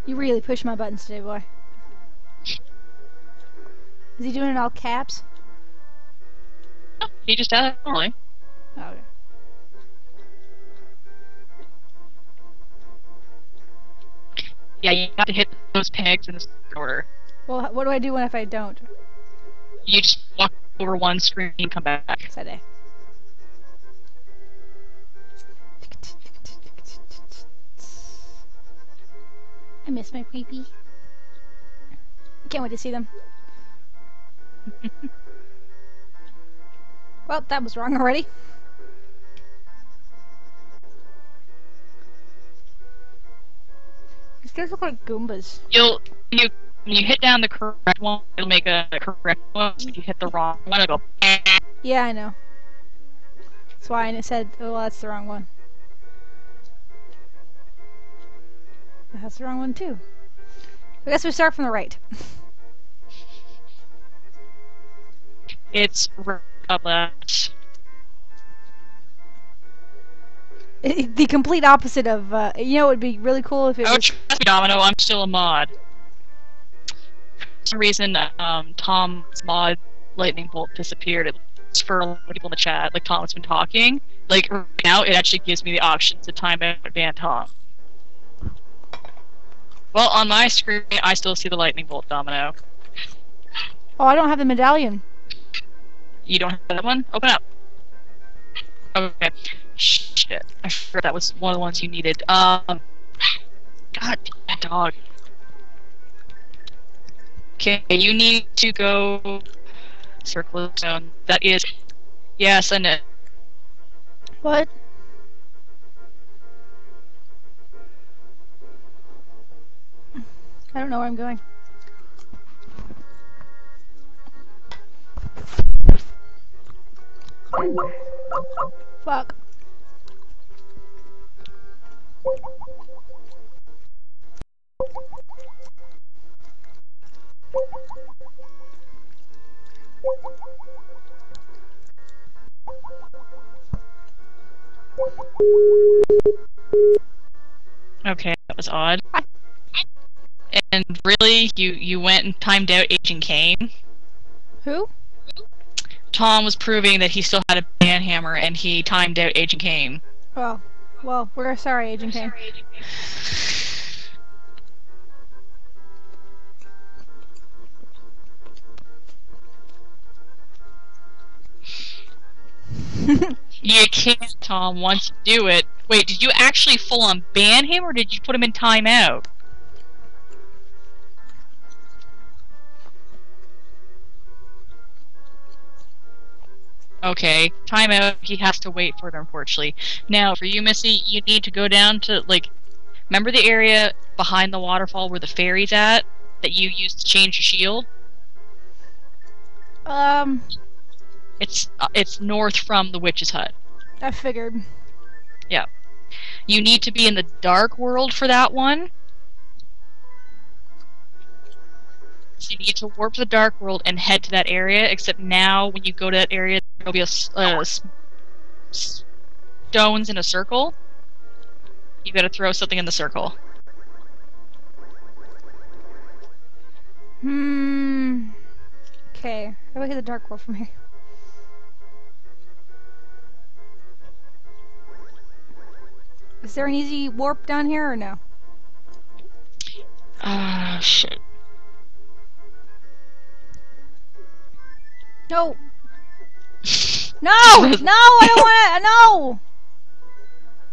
You really pushed my buttons today, boy. Is he doing it all caps? No, he just had it normally. Oh, okay. Yeah, you have to hit those pegs in this order. Well, what do I do when if I don't? You just walk over one screen and come back. Sade. I miss my peepee. Can't wait to see them. Well, that was wrong already. These guys look like Goombas. You'll you when you hit down the correct one, it'll make a correct one. If you hit the wrong one, it'll go. Yeah, I know. That's why I said, "Oh, well, that's the wrong one." That's the wrong one too. I guess we start from the right. It's right up left. It, the complete opposite of, uh, you know, it would be really cool if it oh, was... Oh, Domino, I'm still a mod. For some reason, um, Tom's mod lightning bolt disappeared. It's for a lot of people in the chat, like Tom's been talking. Like, right now, it actually gives me the option to time out and ban Tom. Well, on my screen, I still see the lightning bolt, Domino. Oh, I don't have the medallion. You don't have that one? Open up. Okay. Shit. I forgot that was one of the ones you needed. Um. God damn dog. Okay, you need to go. Circle zone. That is. Yes, I know. What? I don't know where I'm going. Fuck. Okay, that was odd. And really, you you went and timed out Agent Kane? Who? Tom was proving that he still had a ban hammer, and he timed out Agent Kane. Well, well, we're sorry, Agent Kane. You can't, Tom. Once you do it, wait. Did you actually full-on ban him, or did you put him in timeout? Okay, timeout, he has to wait for it, unfortunately. Now, for you, Missy, you need to go down to, like, remember the area behind the waterfall where the fairy's at, that you used to change your shield? Um... It's, uh, it's north from the witch's hut. I figured. Yeah. You need to be in the dark world for that one. So you need to warp to the dark world and head to that area, except now, when you go to that area, there'll be a, uh, stones in a circle. You gotta throw something in the circle. Hmm. Okay. How do I hit the dark world from here? Is there an easy warp down here or no? Ah, uh, shit. No. No! No! I don't want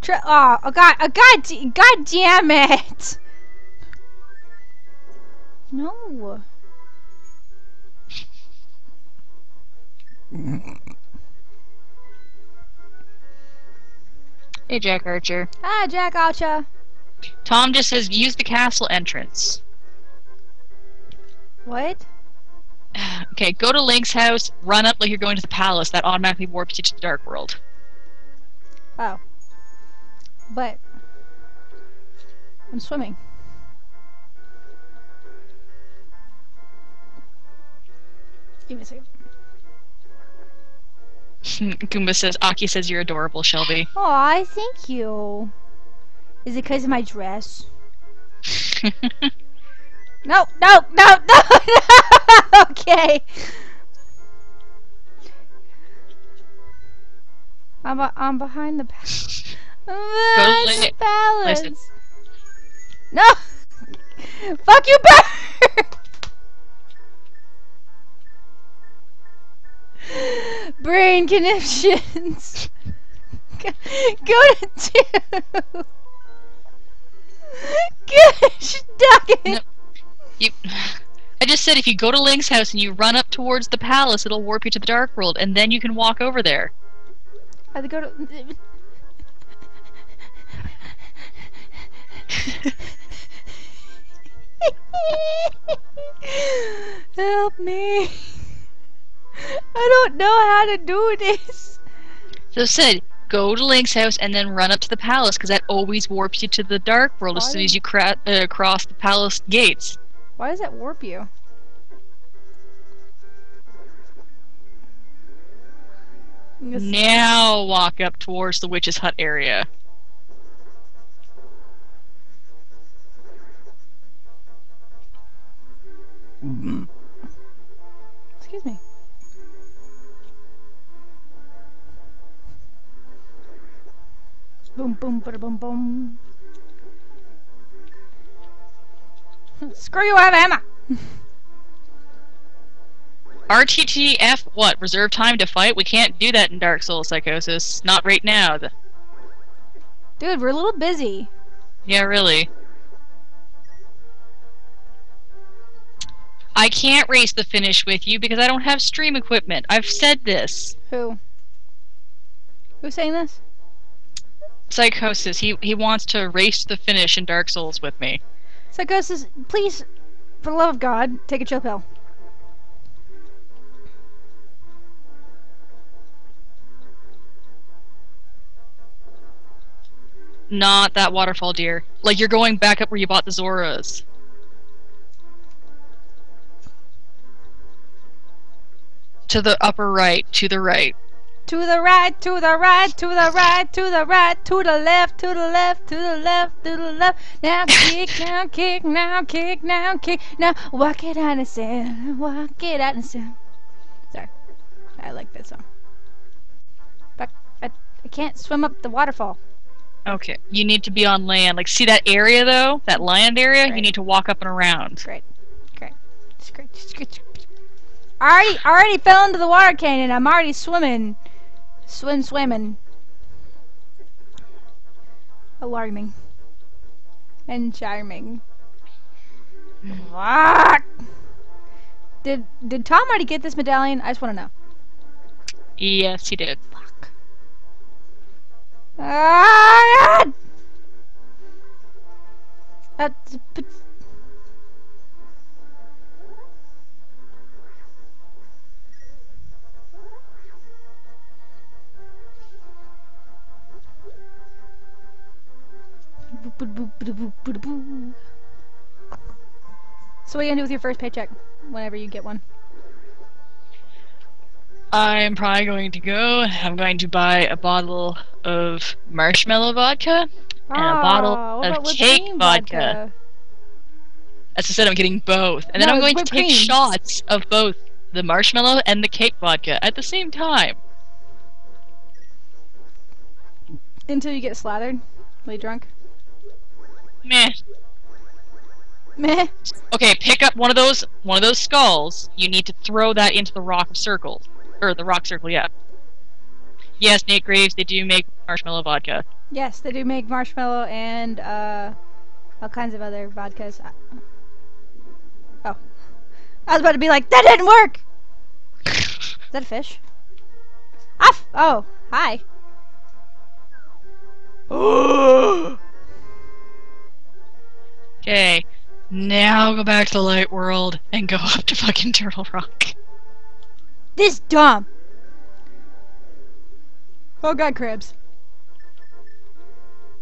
to. No! Oh, oh god! Oh god! God damn it! No. Hey, Jack Archer. Hi, Jack Archer. Tom just says use the castle entrance. What? Okay, go to Link's house, run up like you're going to the palace. That automatically warps you to the Dark World. Oh. But... I'm swimming. Give me a second. Goomba says, Aki says you're adorable, Shelby. Aw, thank you. Is it because of my dress? No, no, no, no, no! Okay. I'm, a, I'm behind the palace. Behind the palace. Listen. No! Fuck you, bird! Brain connections. Go, go to two. Gosh, dang it. No, you, I just said if you go to Link's house and you run up towards the palace, it'll warp you to the Dark World, and then you can walk over there. I go to. Help me. I don't know how to do this. So said, go to Link's house and then run up to the palace, because that always warps you to the Dark World. Why as soon as you cra uh, cross the palace gates. Why does that warp you? Now walk up towards the witch's hut area. Mm. Excuse me. Boom, boom, bada, boom, boom. Screw you, I have a hammer! R T T F, what? Reserve time to fight? We can't do that in Dark Souls Psychosis. Not right now. The... Dude, we're a little busy. Yeah, really. I can't race the finish with you because I don't have stream equipment. I've said this. Who? Who's saying this? Psychosis, he he wants to race to the finish in Dark Souls with me. Psychosis, please, for the love of God, take a chill pill. Not that waterfall, dear. Like, you're going back up where you bought the Zoras. To the upper right, to the right. To the right, to the right, to the right, to the right, to the left, to the left, to the left, to the left. Now kick, now kick, now kick, now kick, now walk it out and sing, walk it out and sing. Sorry, I like that song. But I, I can't swim up the waterfall. Okay, you need to be on land. Like, see that area though, that land area. Great. You need to walk up and around. Great, great, great, great. I already, I already fell into the water canyon. I'm already swimming. Swim, swimming. Alarming. And charming. Fuck! Did, did Tom already get this medallion? I just want to know. Yes, he did. Fuck. Ah! God! That's... So what are you gonna do with your first paycheck, whenever you get one? I'm probably going to go, I'm going to buy a bottle of marshmallow vodka, and oh, a bottle of cake vodka. vodka. As I said, I'm getting both. And no, then I'm going to take creams. shots of both the marshmallow and the cake vodka at the same time. Until you get slathered, really drunk. Meh. Meh. Okay, pick up one of those one of those skulls. You need to throw that into the rock circle. Or the rock circle, yeah. Yes, Nate Graves, they do make marshmallow vodka. Yes, they do make marshmallow and uh all kinds of other vodkas. Oh. I was about to be like, that didn't work. Is that a fish? Ah, f oh, hi. Oh. Okay, Now go back to the light world and go up to fucking Turtle Rock. This dumb. Oh god, crabs.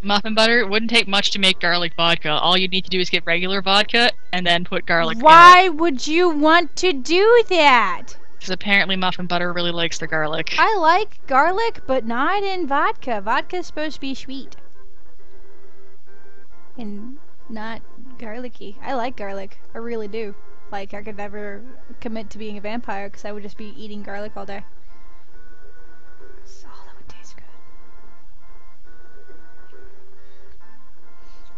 Muffin butter, it wouldn't take much to make garlic vodka. All you need to do is get regular vodka and then put garlic Why in it. Would you want to do that? Because apparently muffin butter really likes the garlic. I like garlic, but not in vodka. Vodka's supposed to be sweet. And not garlicky. I like garlic. I really do. Like, I could never commit to being a vampire because I would just be eating garlic all day.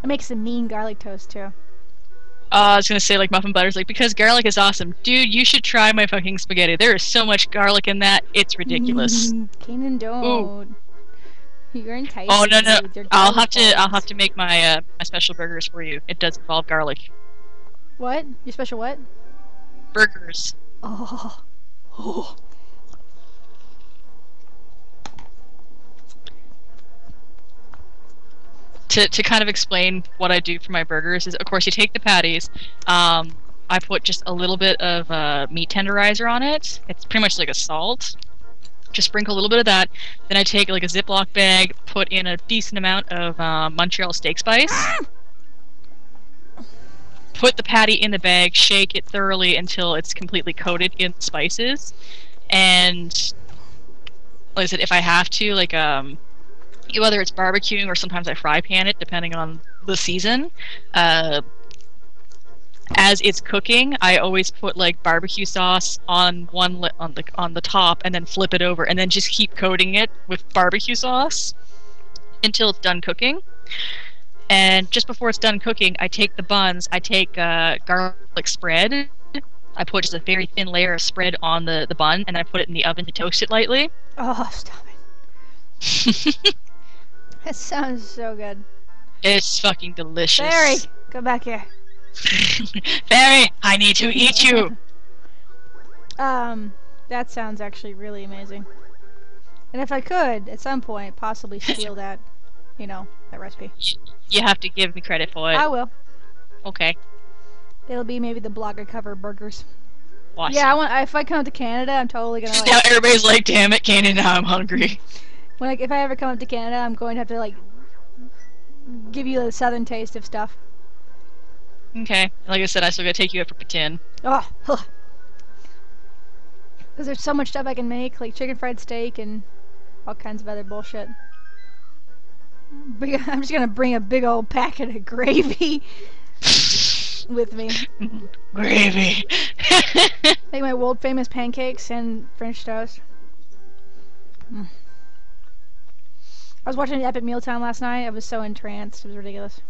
I make some mean garlic toast too. Uh, I was gonna say like muffin butter's like because garlic is awesome, dude. You should try my fucking spaghetti. There is so much garlic in that, it's ridiculous. Kanan, don't. Ooh. You're enticing. Oh no no! I'll have to I'll have to make my uh, my special burgers for you. It does involve garlic. What? Your special what? Burgers. Oh. Oh. To, to kind of explain what I do for my burgers is, of course, you take the patties, um, I put just a little bit of uh, meat tenderizer on it, it's pretty much like a salt, just sprinkle a little bit of that, then I take like a Ziploc bag, put in a decent amount of uh, Montreal steak spice, put the patty in the bag, shake it thoroughly until it's completely coated in spices, and, like I said, if I have to, like, um... whether it's barbecuing or sometimes I fry pan it, depending on the season. Uh, as it's cooking, I always put like barbecue sauce on one li on the on the top, and then flip it over, and then just keep coating it with barbecue sauce until it's done cooking. And just before it's done cooking, I take the buns. I take uh, garlic spread. I put just a very thin layer of spread on the the bun, and then I put it in the oven to toast it lightly. Oh, stop it. That sounds so good. It's fucking delicious. Barry, go back here. Barry, I need to eat you. Um, that sounds actually really amazing. And if I could, at some point, possibly steal that, you know, that recipe. You have to give me credit for it. I will. Okay. It'll be maybe the blogger cover burgers. Awesome. Yeah, I want. If I come to Canada, I'm totally gonna. Like, now everybody's like, "Damn it, Canada! Now I'm hungry." When I, if I ever come up to Canada, I'm going to have to, like, give you the southern taste of stuff. Okay. Like I said, I still gotta take you up for poutine. Oh! Because huh. There's so much stuff I can make, like chicken fried steak and all kinds of other bullshit. I'm just gonna bring a big old packet of gravy with me. Gravy! Make my world-famous pancakes and French toast. Mm. I was watching Epic Meal Time last night. I was so entranced. It was ridiculous.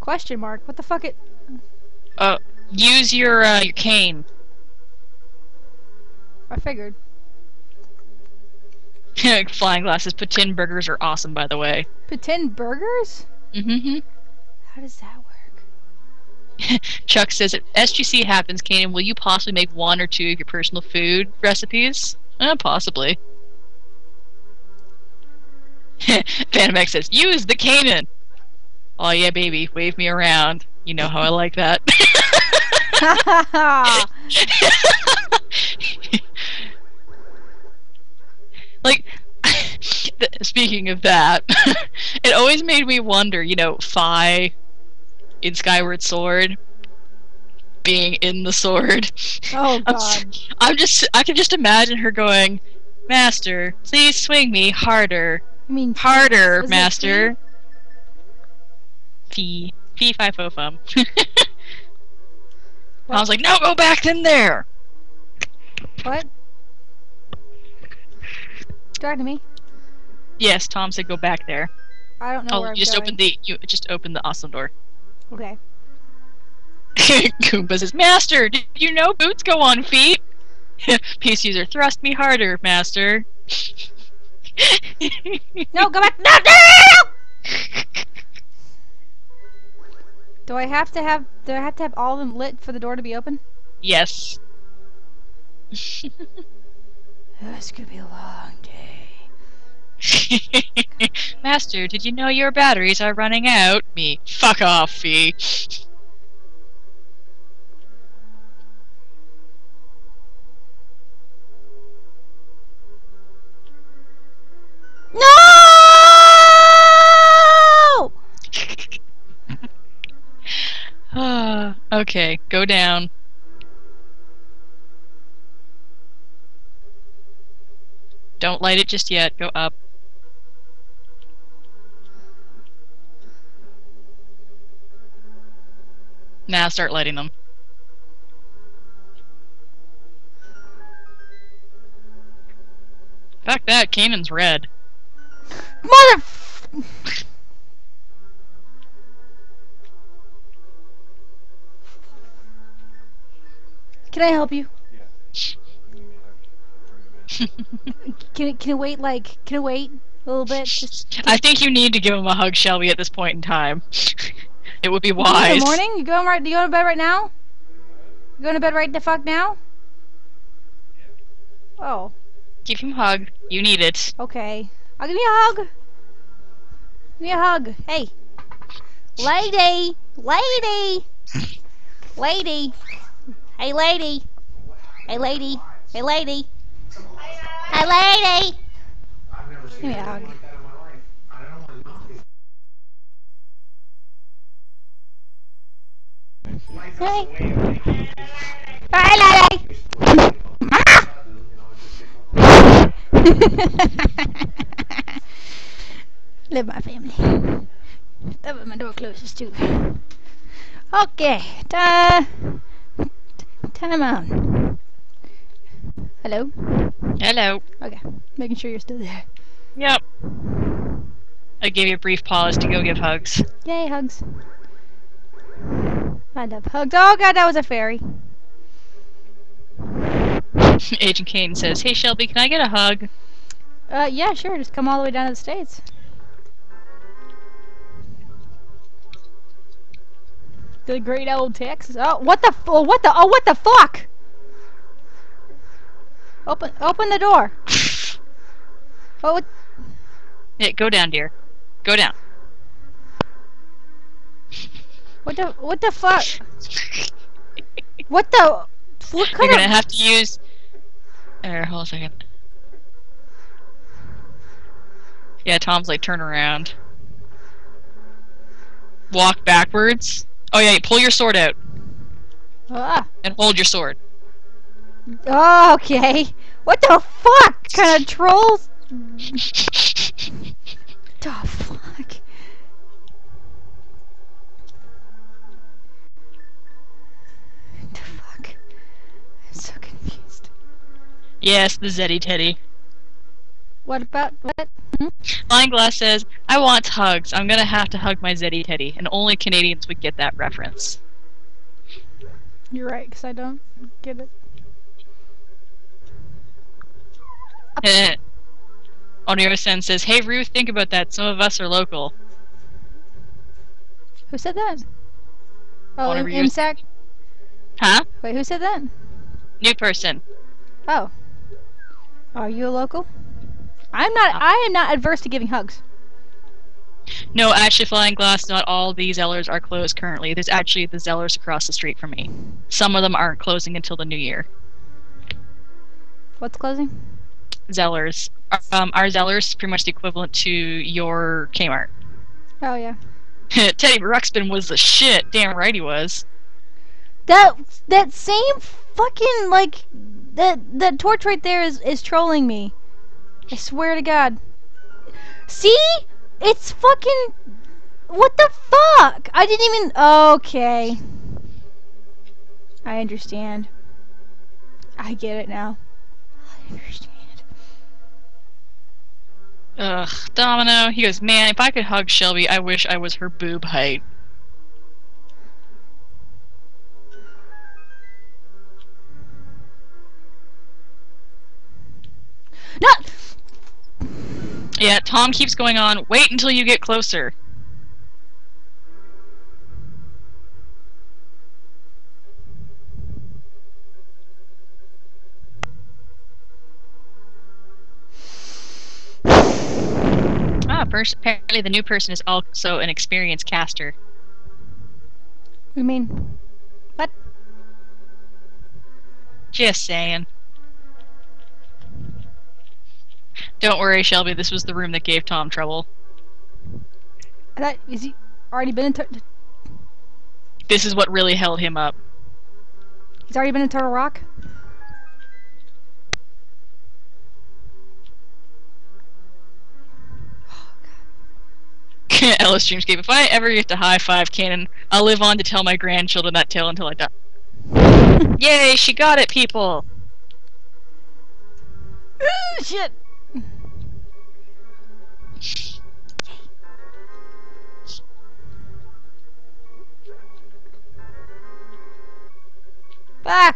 Question mark. What the fuck it... Uh, use your, uh, your cane. I figured. Flying glasses. Poutine burgers are awesome, by the way. Poutine burgers? Mm-hmm. How does that work? Chuck says, if S G C happens, Kanan, will you possibly make one or two of your personal food recipes? Uh, possibly. Phantom Man says, use the Kanan! Oh yeah, baby, wave me around. You know how I like that. Like, speaking of that, it always made me wonder, you know, Phi... in Skyward Sword, being in the sword. Oh god! I'm, I'm just, I can just imagine her going, "Master, please swing me harder." I mean, harder, Master. Fee, fee, fi, fo, fum. I was like, "No, go back in there." What? Talking to me? Yes, Tom said, "Go back there." I don't know oh, where you I'm just going. Opened the, you just opened the awesome door. Okay. Goomba says, Master, did you know boots go on feet? Peace user, thrust me harder, Master. No, go back. No, no, no, no! Do I have to have, do I have to have all of them lit for the door to be open? Yes. Oh, this could be a long day. Master, did you know your batteries are running out? Me, fuck off, Fee. No! uh, okay, go down. Don't light it just yet. Go up. Now start lighting them. Fuck that, Kanan's red. Mother. Can I help you? Yeah. Can it, can it wait? Like, can it wait a little bit? Just, I think you need to give him a hug, Shelby. At this point in time, it would be wise. In the morning, you going right? You going to bed right now? You going to bed right the fuck now? Yeah. Oh. Give him a hug. You need it. Okay. I'll give you a hug. Give me a hug. Hey, lady, lady, lady. Hey, lady. Hey, lady. Hey, lady. Hey, lady! I've never seen anything like that in my life. I don't want to know these. Hey, lady! Live my family. That was my door closest too. Okay, ta time on. Hello? Hello. Okay, making sure you're still there. Yep. I gave you a brief pause to go give hugs. Yay, hugs. I love hugs. Oh god, that was a fairy. Agent Kane says, hey Shelby, can I get a hug? Uh, yeah, sure, just come all the way down to the States. The great old Texas. Oh, what the f- oh, what the- oh, what the fuck? Open, open the door. Oh, yeah, go down, dear. Go down. What the? What the fuck? What the? What kind You're gonna of have to use. There, hold on a second. Yeah, Tom's like turn around, walk backwards. Oh yeah, pull your sword out. Ah. And hold your sword. Oh, okay. What the fuck kind of trolls? The fuck? The fuck? I'm so confused. Yes, the Zeddy Teddy. What about what? Hmm? Flying Glass says, I want hugs. I'm gonna have to hug my Zeddy Teddy. And only Canadians would get that reference. You're right, because I don't get it. Onirisen says, hey Ruth, think about that. Some of us are local. Who said that? Oh, Imsac? Huh? Wait, who said that? New person. Oh. Are you a local? I'm not, uh, I am not adverse to giving hugs. No, actually, Flying Glass, not all the Zellers are closed currently. There's actually the Zellers across the street from me. Some of them aren't closing until the new year. What's closing? Zellers. Um, our Zellers is pretty much the equivalent to your Kmart. Oh, yeah. Teddy Ruxpin was the shit. Damn right he was. That that same fucking, like, that, that torch right there is, is trolling me. I swear to God. See? It's fucking... What the fuck? I didn't even... Okay. I understand. I get it now. I understand. Ugh, Domino. He goes, man, if I could hug Shelby, I wish I was her boob height. No! Yeah, Tom keeps going on, wait until you get closer. apparently the new person is also an experienced caster. What do you mean? What? Just saying. Don't worry, Shelby, this was the room that gave Tom trouble. I thought, is he already been in Turtle? This is what really held him up. He's already been in Turtle Rock? Ellis Dreamscape, if I ever get to high-five canon, I'll live on to tell my grandchildren that tale until I die. Yay, she got it, people! Ooh, shit! Ah!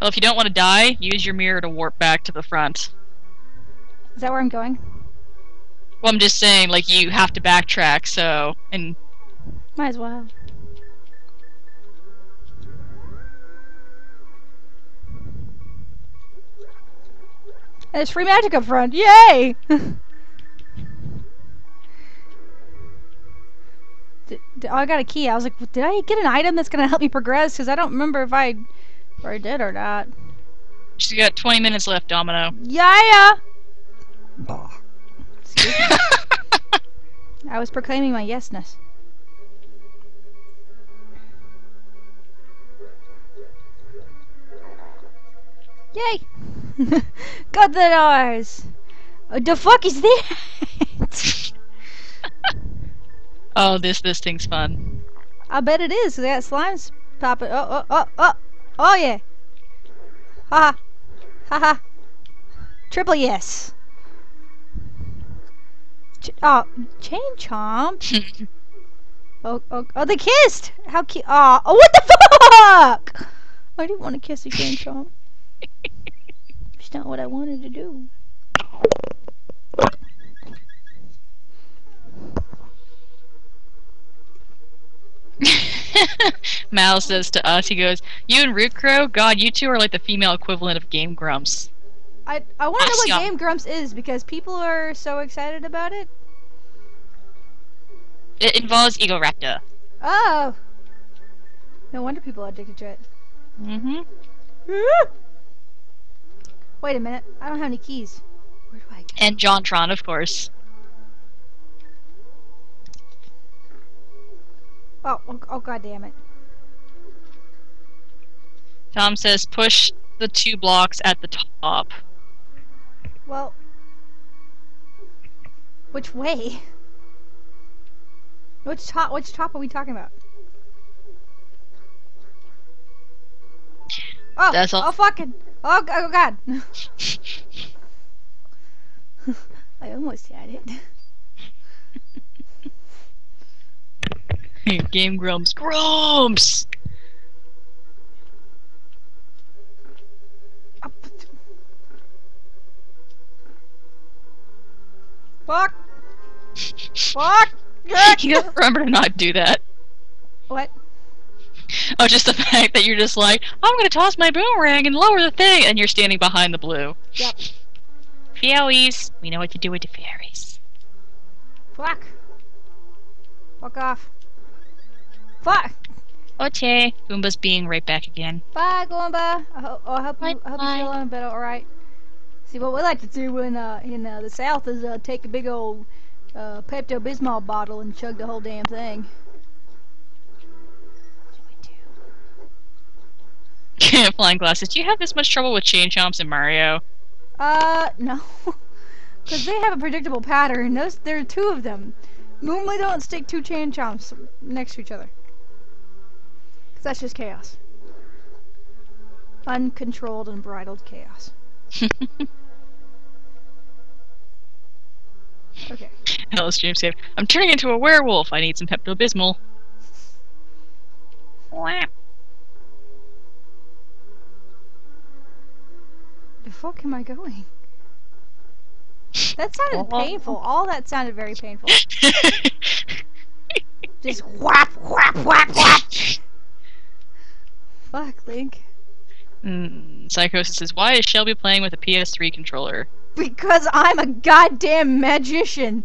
Well, if you don't want to die, use your mirror to warp back to the front. Is that where I'm going? Well, I'm just saying, like, you have to backtrack, so, and... Might as well. And it's free magic up front, yay! D d I got a key, I was like, did I get an item that's gonna help me progress? Because I don't remember if I, if I did or not. She's got twenty minutes left, Domino. Yeah, yeah! I was proclaiming my yesness. Yay! Got the doors! Oh, the fuck is that? Oh, this this thing's fun. I bet it is, because I got slimes popping. Oh, oh, oh, oh! Oh, yeah! Ha ha! Ha ha! Triple yes! Oh, chain chomp. oh, oh, oh, they kissed. How cute. Oh, oh, what the fuck? I didn't want to kiss a chain chomp. It's not what I wanted to do. Mal says to us, he goes, "You and Root Crow, God, you two are like the female equivalent of Game Grumps." I, I want to know what young. Game Grumps is, because people are so excited about it. It involves Egoraptor. Oh! No wonder people are addicted to it. Mm-hmm. Wait a minute, I don't have any keys. Where do I go? And JonTron, of course. Oh, oh, oh god damn it. Tom says, push the two blocks at the top. Well, which way? Which top? Which top are we talking about? Oh, That's all. oh, fucking! Oh, oh god! I almost had it. Game Grumps, Grumps! Fuck! Fuck! You gotta remember to not do that. What? Oh, just the fact that you're just like, I'm gonna toss my boomerang and lower the thing, and you're standing behind the blue. Yep. Fairies. We know what to do with the fairies. Fuck. Fuck off. Fuck! Okay. Goomba's being right back again. Bye, Goomba. I, ho I hope, you, I hope you feel a bit alright. See, what we like to do in uh, in uh, the South is uh, take a big old uh, Pepto-Bismol bottle and chug the whole damn thing. What do we do? Flying Glasses, do you have this much trouble with chain chomps in Mario? Uh, no. Because they have a predictable pattern. Those, there are two of them. Normally don't stick two chain chomps next to each other. Because that's just chaos. Uncontrolled and bridled chaos. Okay. Alice James said, I'm turning into a werewolf. I need some Pepto-Bismol. The fuck am I going? That sounded painful. All that sounded very painful. Just whap, whap, whap, whap. Fuck, Link. And Psychosis says, why is Shelby playing with a P S three controller? Because I'm a goddamn magician!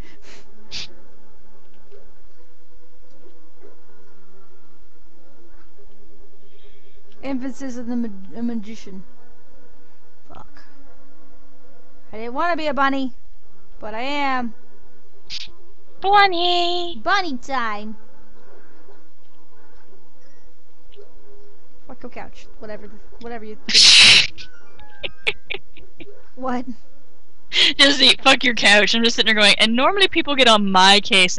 Emphasis on the ma magician. Fuck. I didn't want to be a bunny, but I am. Bunny! Bunny time! Fuck your couch. Whatever, the, whatever you think. What? Just eat, fuck your couch. I'm just sitting there going, and normally people get on my case.